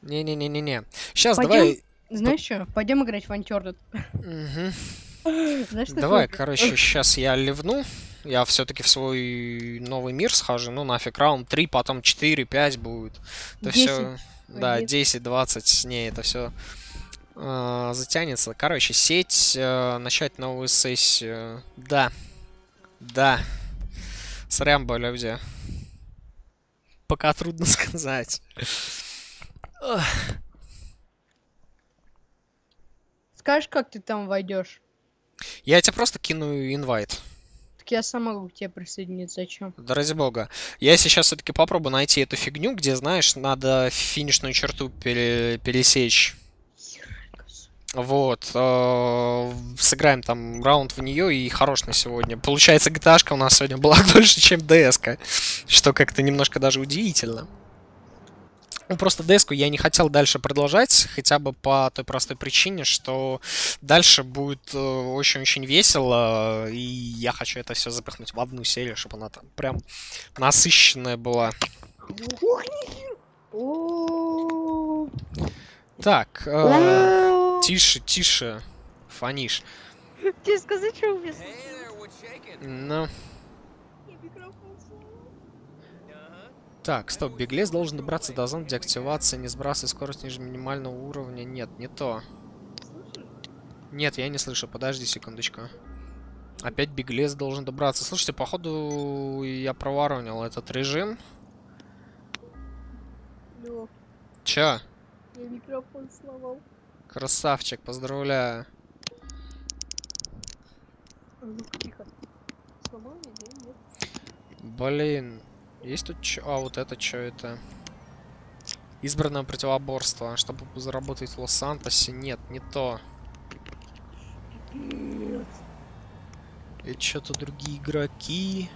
Не-не-не-не-не. Сейчас пойдем... давай... Знаешь что, пойдем играть в Антердот. Угу. Давай, короче, сейчас я ливну. Я все-таки в свой новый мир схожу. Ну нафиг, раунд 3, потом 4, 5 будет. Это 10. Все... Да, 10, 20. Не, это все затянется. Короче, сеть, начать новую сессию. Да. Да. Срям, люди. Пока трудно сказать. Скажешь, как ты там войдешь? Я тебе просто кину инвайт. Так я сама могу к тебе присоединиться, зачем? Да ради бога. Я сейчас все-таки попробую найти эту фигню, где, знаешь, надо финишную черту пересечь. Вот. Сыграем там раунд в нее и хорош на сегодня. Получается, GTA-шка у нас сегодня была дольше, чем DS-ка. Что как-то немножко даже удивительно. Ну, просто DS-ку я не хотел дальше продолжать, хотя бы по той простой причине, что дальше будет очень-очень весело, и я хочу это все запихнуть в одну серию, чтобы она там прям насыщенная была. Так, тише, тише, фаниш. Тебе сказать, что у меня... Ну... Так, стоп, беглец должен добраться до зоны деактивации, не сбрасывай скорость ниже минимального уровня. Нет, не то. Нет, я не слышу, подожди секундочку. Опять беглец должен добраться. Слушайте, походу я проворонил этот режим. Лёх. Чё? Я микрофон сломал. Красавчик, поздравляю. Блин. Есть тут чё? А, вот это чё это? Избранное противоборство. Чтобы заработать в Лос-Антосе. Нет, не то. И чё-то другие игроки.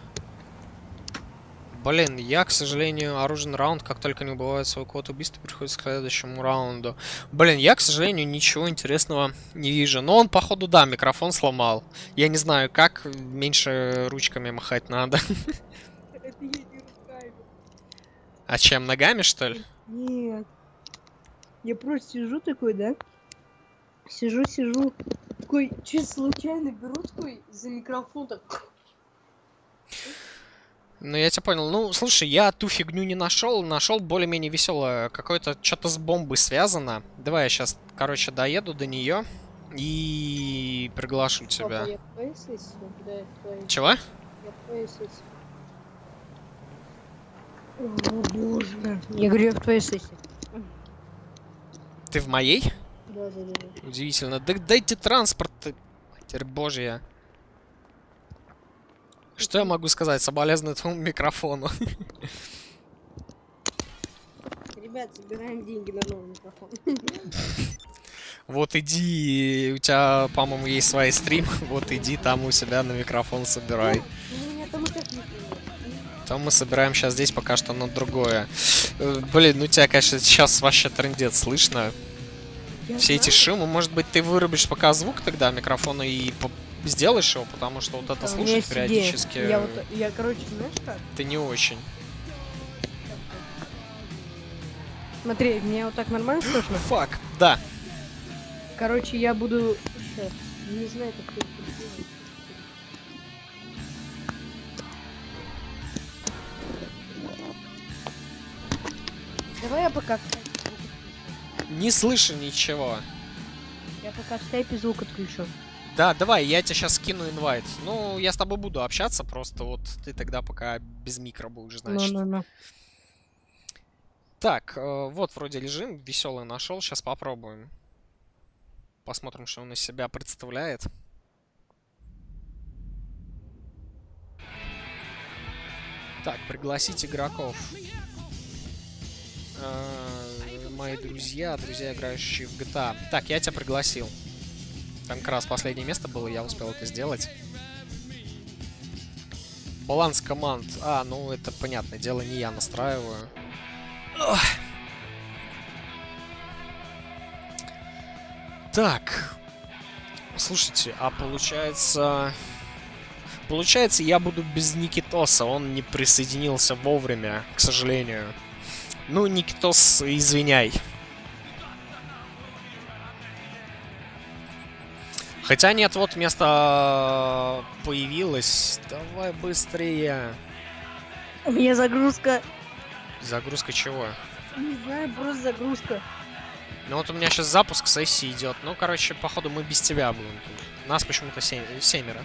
Блин, я, к сожалению, оружен раунд. Как только не убывает свой код убийства, приходится к следующему раунду. Блин, я, к сожалению, ничего интересного не вижу. Но он, походу, да, микрофон сломал. Я не знаю, как. Меньше ручками махать надо. А чем, ногами, что ли? Нет. Я просто сижу такой, да? Сижу. Такой, чуть случайно беру такой за микрофон так. Ну, я тебя понял. Ну, слушай, я ту фигню не нашел. Нашел более-менее веселое. Какое-то что-то с бомбой связано. Давай я сейчас, короче, доеду до нее и приглашу тебя. Папа, я пояснюсь, да, я пояснюсь. Чего? Я пояснюсь. О, боже. Я говорю, я в твоей сессии. Ты в моей? Да. Удивительно. Да дайте транспорт, матерь божья. Что я могу сказать? Соболезную твоему микрофону. Ребят, собираем деньги на новый микрофон. Вот иди, у тебя, по-моему, есть свой стрим. Вот иди там у себя на микрофон собирай. То мы собираем сейчас здесь пока что на другое. Блин, ну тебя, конечно, сейчас вообще трындец слышно. Все эти шумы. Может быть, ты вырубишь пока звук тогда микрофона и сделаешь его, потому что вот это слушать периодически... Я, короче, знаешь как? Ты не очень. Смотри, меня вот так нормально слышно? Фак, да. Короче, я буду... Сейчас, не знаю, как это делать. Давай я пока... Не слышу ничего. Я пока в степи звук отключу. Да, давай, я тебе сейчас скину инвайт. Ну, я с тобой буду общаться, просто вот ты тогда пока без микро будешь, значит. No. Так, вот вроде режим веселый нашел, сейчас попробуем. Посмотрим, что он из себя представляет. Так, пригласить игроков. Мои друзья, играющие в GTA. Так, я тебя пригласил. Там как раз последнее место было, я успел это сделать. Баланс команд. А, ну это понятное дело, не я настраиваю. Ох. Так. Слушайте, а получается... Получается, я буду без Никитоса. Он не присоединился вовремя, к сожалению. Ну, Никитос, извиняй. Хотя нет, вот место появилось. Давай быстрее. У меня загрузка. Загрузка чего? Не знаю, просто загрузка. Ну вот у меня сейчас запуск сессии идет. Ну, короче, походу мы без тебя будем тут. Нас почему-то семеро.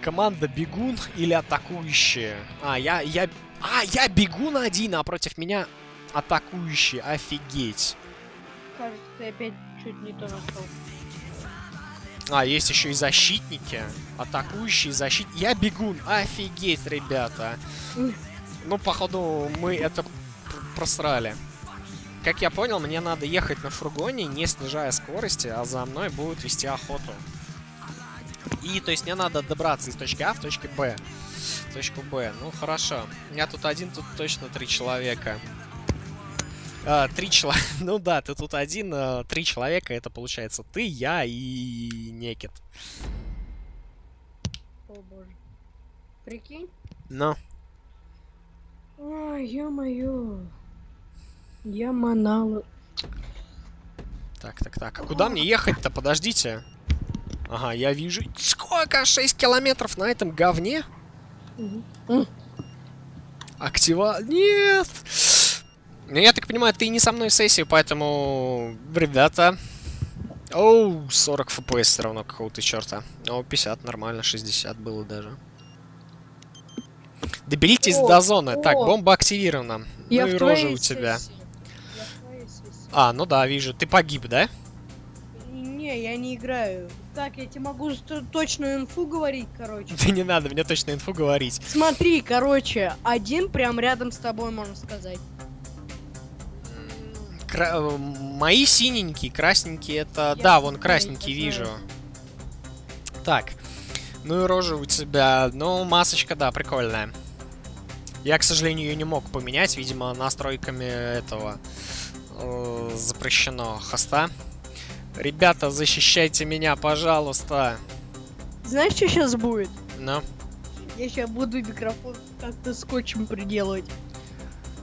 Команда бегун или атакующие? Я бегун один, а против меня атакующий, офигеть. Кажется, я опять чуть не то нашел. А, есть еще и защитники. Атакующие, защитники. Я бегун, офигеть, ребята. Ну, походу, мы это просрали. Как я понял, мне надо ехать на фургоне, не снижая скорости, а за мной будут вести охоту. И, то есть, мне надо добраться из точки А в точку Б. В точку Б. Ну, хорошо. У меня тут один, тут точно три человека. Три человека. Ну да, ты тут один, три человека. Это получается ты, я и Некит. О боже. Прикинь? Ну. Ой, ё-моё. Я манала. Так, так, так. А куда мне ехать-то? Подождите. Ага, я вижу. Сколько? 6 километров на этом говне? Актива... Нет! Ну, я так понимаю, ты не со мной в сессии, поэтому... Ребята... Оу, 40 фпс все равно какого-то черта. О, 50, нормально, 60 было даже. Доберитесь до зоны. Так, бомба активирована. Я ну и рожа у тебя. А, ну да, вижу. Ты погиб, да? Не, я не играю. Так, я тебе могу точную инфу говорить, короче. Да не надо, мне точную инфу говорить. Смотри, короче, один прям рядом с тобой, можно сказать. Мои синенькие, красненькие, это... Я да, вон красненький вижу. Так, ну и рожа у тебя. Ну, масочка, да, прикольная. Я, к сожалению, ее не мог поменять. Видимо, настройками этого запрещено хоста. Ребята, защищайте меня, пожалуйста. Знаешь, что сейчас будет? Ну? Я сейчас буду микрофон как-то скотчем приделывать.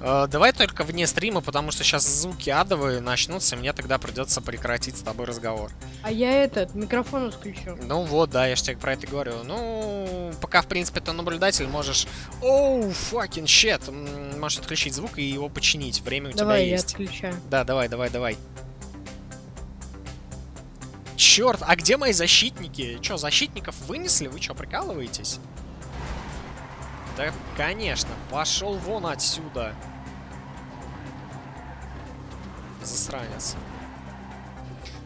Давай только вне стрима, потому что сейчас звуки адовые начнутся, и мне тогда придется прекратить с тобой разговор. А я этот, микрофон отключу. Ну вот, да, я же тебе про это говорю. Ну, пока, в принципе, ты наблюдатель, можешь... Оу, факин щет. Можешь отключить звук и его починить. Время у тебя есть. Давай, я отключаю. Да, давай, давай, давай. Черт, а где мои защитники? Че, защитников вынесли? Вы что, прикалываетесь? Да, конечно. Пошел вон отсюда. Засранец.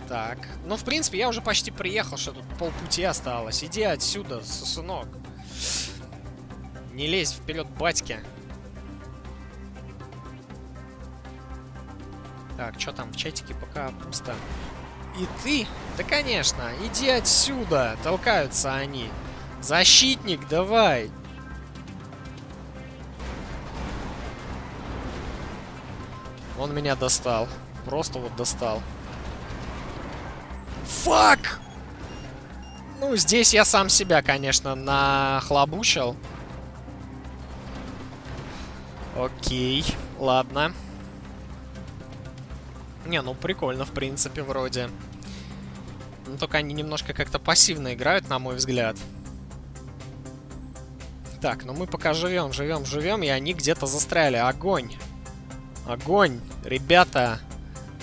Так. Ну, в принципе, я уже почти приехал, что тут полпути осталось. Иди отсюда, сосунок. Не лезь вперед, батьки. Так, что там в чатике? Пока пусто. И ты? Да, конечно. Иди отсюда. Толкаются они. Защитник, давай. Он меня достал. Просто вот достал. Фак! Ну, здесь я сам себя, конечно, нахлобучил. Окей. Ладно. Не, ну прикольно, в принципе, вроде. Но только они немножко как-то пассивно играют, на мой взгляд. Так, ну мы пока живем, живем, живем, и они где-то застряли. Огонь! Огонь, ребята,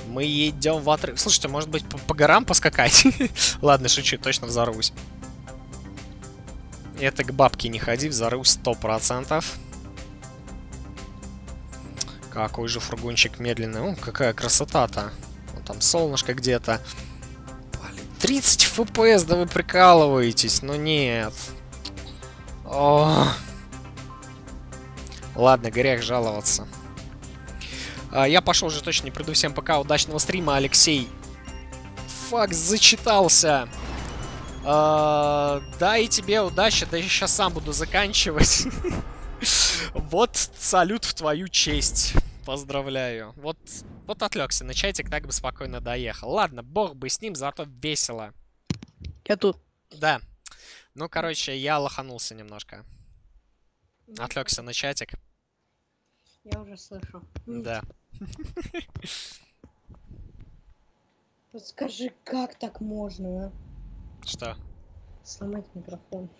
мы идем в отрыв. Слушайте, может быть, по горам поскакать? Ладно, шучу, точно взорвусь. Это к бабке не ходи, взорвусь 100%. Какой же фургончик медленный. О, какая красота-то. Вон там солнышко где-то. 30 фпс, да вы прикалываетесь, ну нет. О. Ладно, грех жаловаться. Я пошел уже точно, не приду. Всем пока, удачного стрима, Алексей. Фак, зачитался. Да, и тебе удачи, да я сейчас сам буду заканчивать. Вот салют в твою честь. Поздравляю. Вот отвлекся на чатик, так бы спокойно доехал. Ладно, бог бы с ним, зато весело. Я тут. Да. Ну, короче, я лоханулся немножко. Отвлекся на чатик. Я уже слышу. Да. Подскажи, как так можно, а? Что? Сломать микрофон.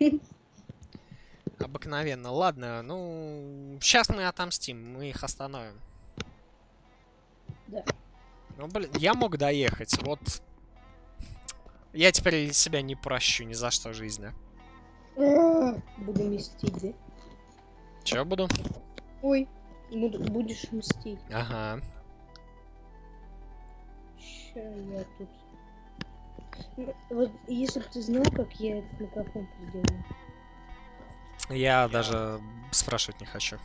Обыкновенно. Ладно, ну... Сейчас мы отомстим, мы их остановим. Да. Ну, блин, я мог доехать, вот... Я теперь себя не прощу ни за что жизни. Буду мстить, да? Чё буду? Ой. Будешь мстить. Ага. Ща я тут. Вот если бы ты знал, как я этот микрофон приделал. Я даже спрашивать не хочу.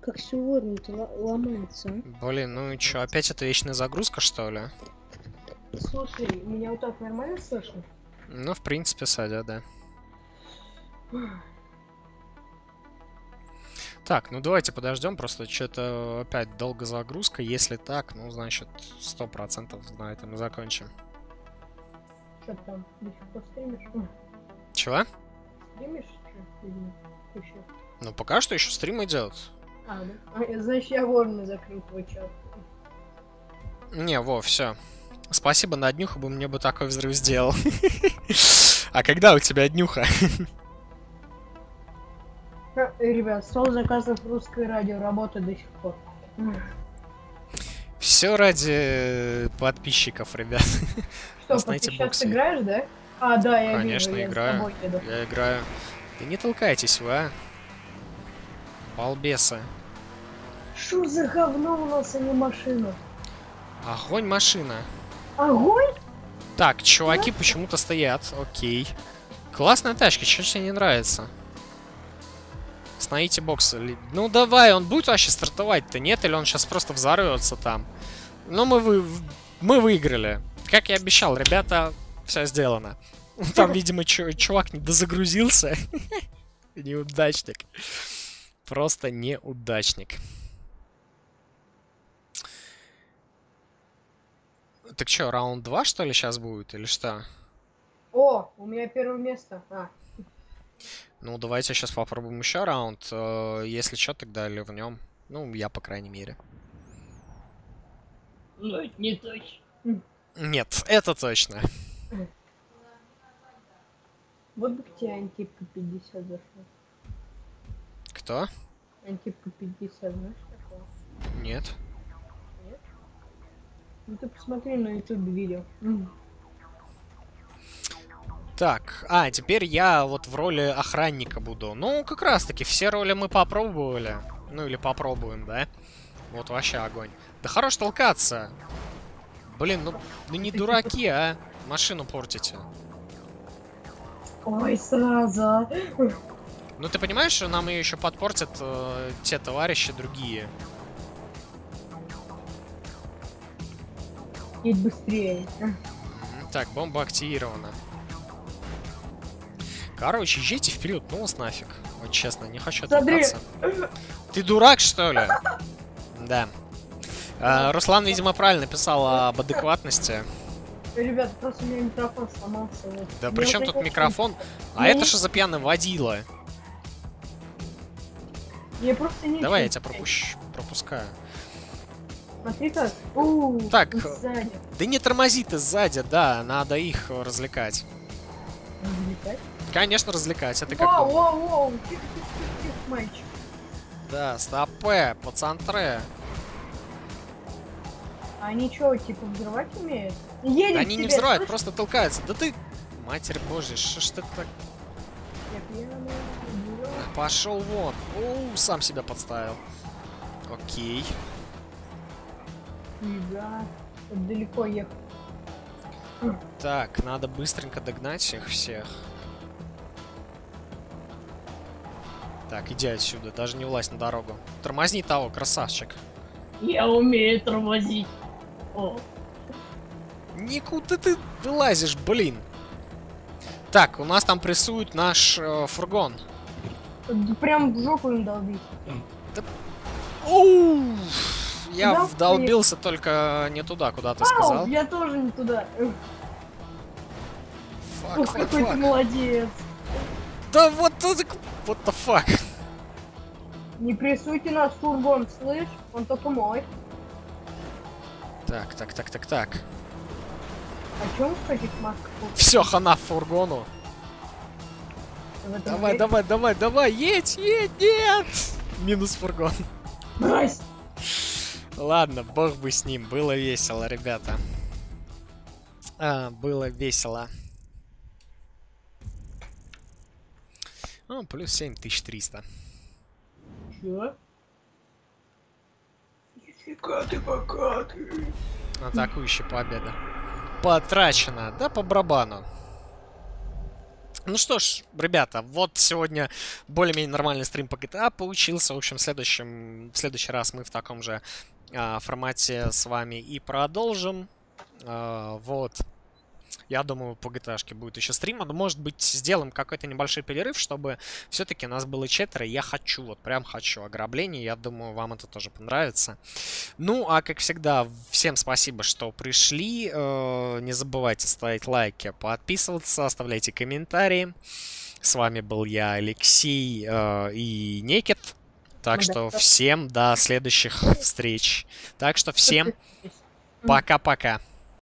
Как сегодня-то ломается, а? Блин, ну и чё, опять это вечная загрузка, что ли? Слушай, меня вот так нормально слышно? Ну, в принципе, Садя, да. Так, ну давайте подождем, просто что-то опять долго загрузка. Если так, ну, значит, 100% на этом и закончим. Чё там, до сих пор стримишь? Чего? Стримишь, чё? Или ещё? Ну, пока что еще стрим идет. А, да. Значит, я вовремя закрыл твой чат. Не, во, все. Спасибо на днюху, бы мне бы такой взрыв сделал. А когда у тебя днюха? Ребят, стол заказов русское радио работает до сих пор. Все ради подписчиков, ребят. Что, ты сейчас играешь, да? А, да, я играю. Конечно, играю. Я играю. Да не толкайтесь вы, а. Балбесы. Что за говно у нас, а не машина? Огонь, машина. Огонь? Так, чуваки почему-то стоят, окей. Классная тачка, что тебе не нравится? Снаите бокса. Ну давай, он будет вообще стартовать-то, нет? Или он сейчас просто взорвется там? Но мы выиграли. Как я обещал, ребята, все сделано. Там, видимо, чувак не дозагрузился. Неудачник. Просто неудачник. Так что, раунд 2, что ли, сейчас будет, или что? О, у меня первое место. А. Ну, давайте сейчас попробуем еще раунд. Если что, тогда ливнем. Ну, я, по крайней мере. Ну, это не точно. Нет, это точно. Вот бы к тебе антипка 50 зашла. Кто? Антипка 50, знаешь такого? Нет. Нет? Ну ты посмотри на YouTube видео. Так, а теперь я вот в роли охранника буду. Ну, как раз таки, все роли мы попробовали. Ну, или попробуем, да? Вот вообще огонь. Да хорош толкаться. Блин, ну да не дураки, а. Машину портите. Ой, сразу. Ну ты понимаешь, что нам ее еще подпортят те товарищи другие. Едь быстрее. Так, бомба активирована. Короче, езжайте вперед, ну вас нафиг. Вот честно, не хочу толкаться. Ты дурак, что ли? Да. Руслан, видимо, правильно писал об адекватности. Ребят, просто у меня микрофон сломался. Да при чем тут микрофон? А это что за пьяный водила? Я просто не давай я тебя пропускаю. Смотри как. Так, сзади. Да не тормози ты сзади, да, надо их развлекать. Развлекать? Конечно, развлекать. Это как. Воу, тихо, мальчик. Да, стопэ, пацантры. Они чё, типа взрывать умеют? Да они не взрывают, слышишь? Просто толкаются. Да ты, матерь божья, что ж ты так? Пошел вон. О, сам себя подставил. Окей. Да, далеко ехал. Так, надо быстренько догнать их всех. Так, иди отсюда, даже не влазь на дорогу. Тормозни того, красавчик. Я умею тормозить. О. Никуда ты вылазишь, блин. Так, у нас там прессует наш фургон. Прям в жопу им долбить. Да... Оу! Я да, вдолбился, только не туда, куда ты сказал. Я тоже не туда. Фак, ух, какой ты молодец. Да вот тут... What the fuck? Не прессуйте нас, фургон, слышь? Он только мой. Так. А чё вы хотите, Маска? Всё, хана фургону. Давай, едь, нет! Минус фургон. Найс! Ладно, бог бы с ним, было весело, ребята. Было весело. Ну, плюс 7300. Чё? Нифига ты богатый. Атакующая победа. Потрачено, да, по барабану. Ну что ж, ребята, вот сегодня более-менее нормальный стрим по GTA получился. В общем, в следующий раз мы в таком же формате с вами и продолжим. Вот. Я думаю, по GTA-шке будет еще стрим. Но, может быть, сделаем какой-то небольшой перерыв, чтобы все-таки нас было четверо. Я хочу, вот прям хочу ограбление. Я думаю, вам это тоже понравится. Ну, а как всегда, всем спасибо, что пришли. Не забывайте ставить лайки, подписываться, оставляйте комментарии. С вами был я, Алексей и Некит. Так что всем до следующих встреч. Так что всем пока-пока.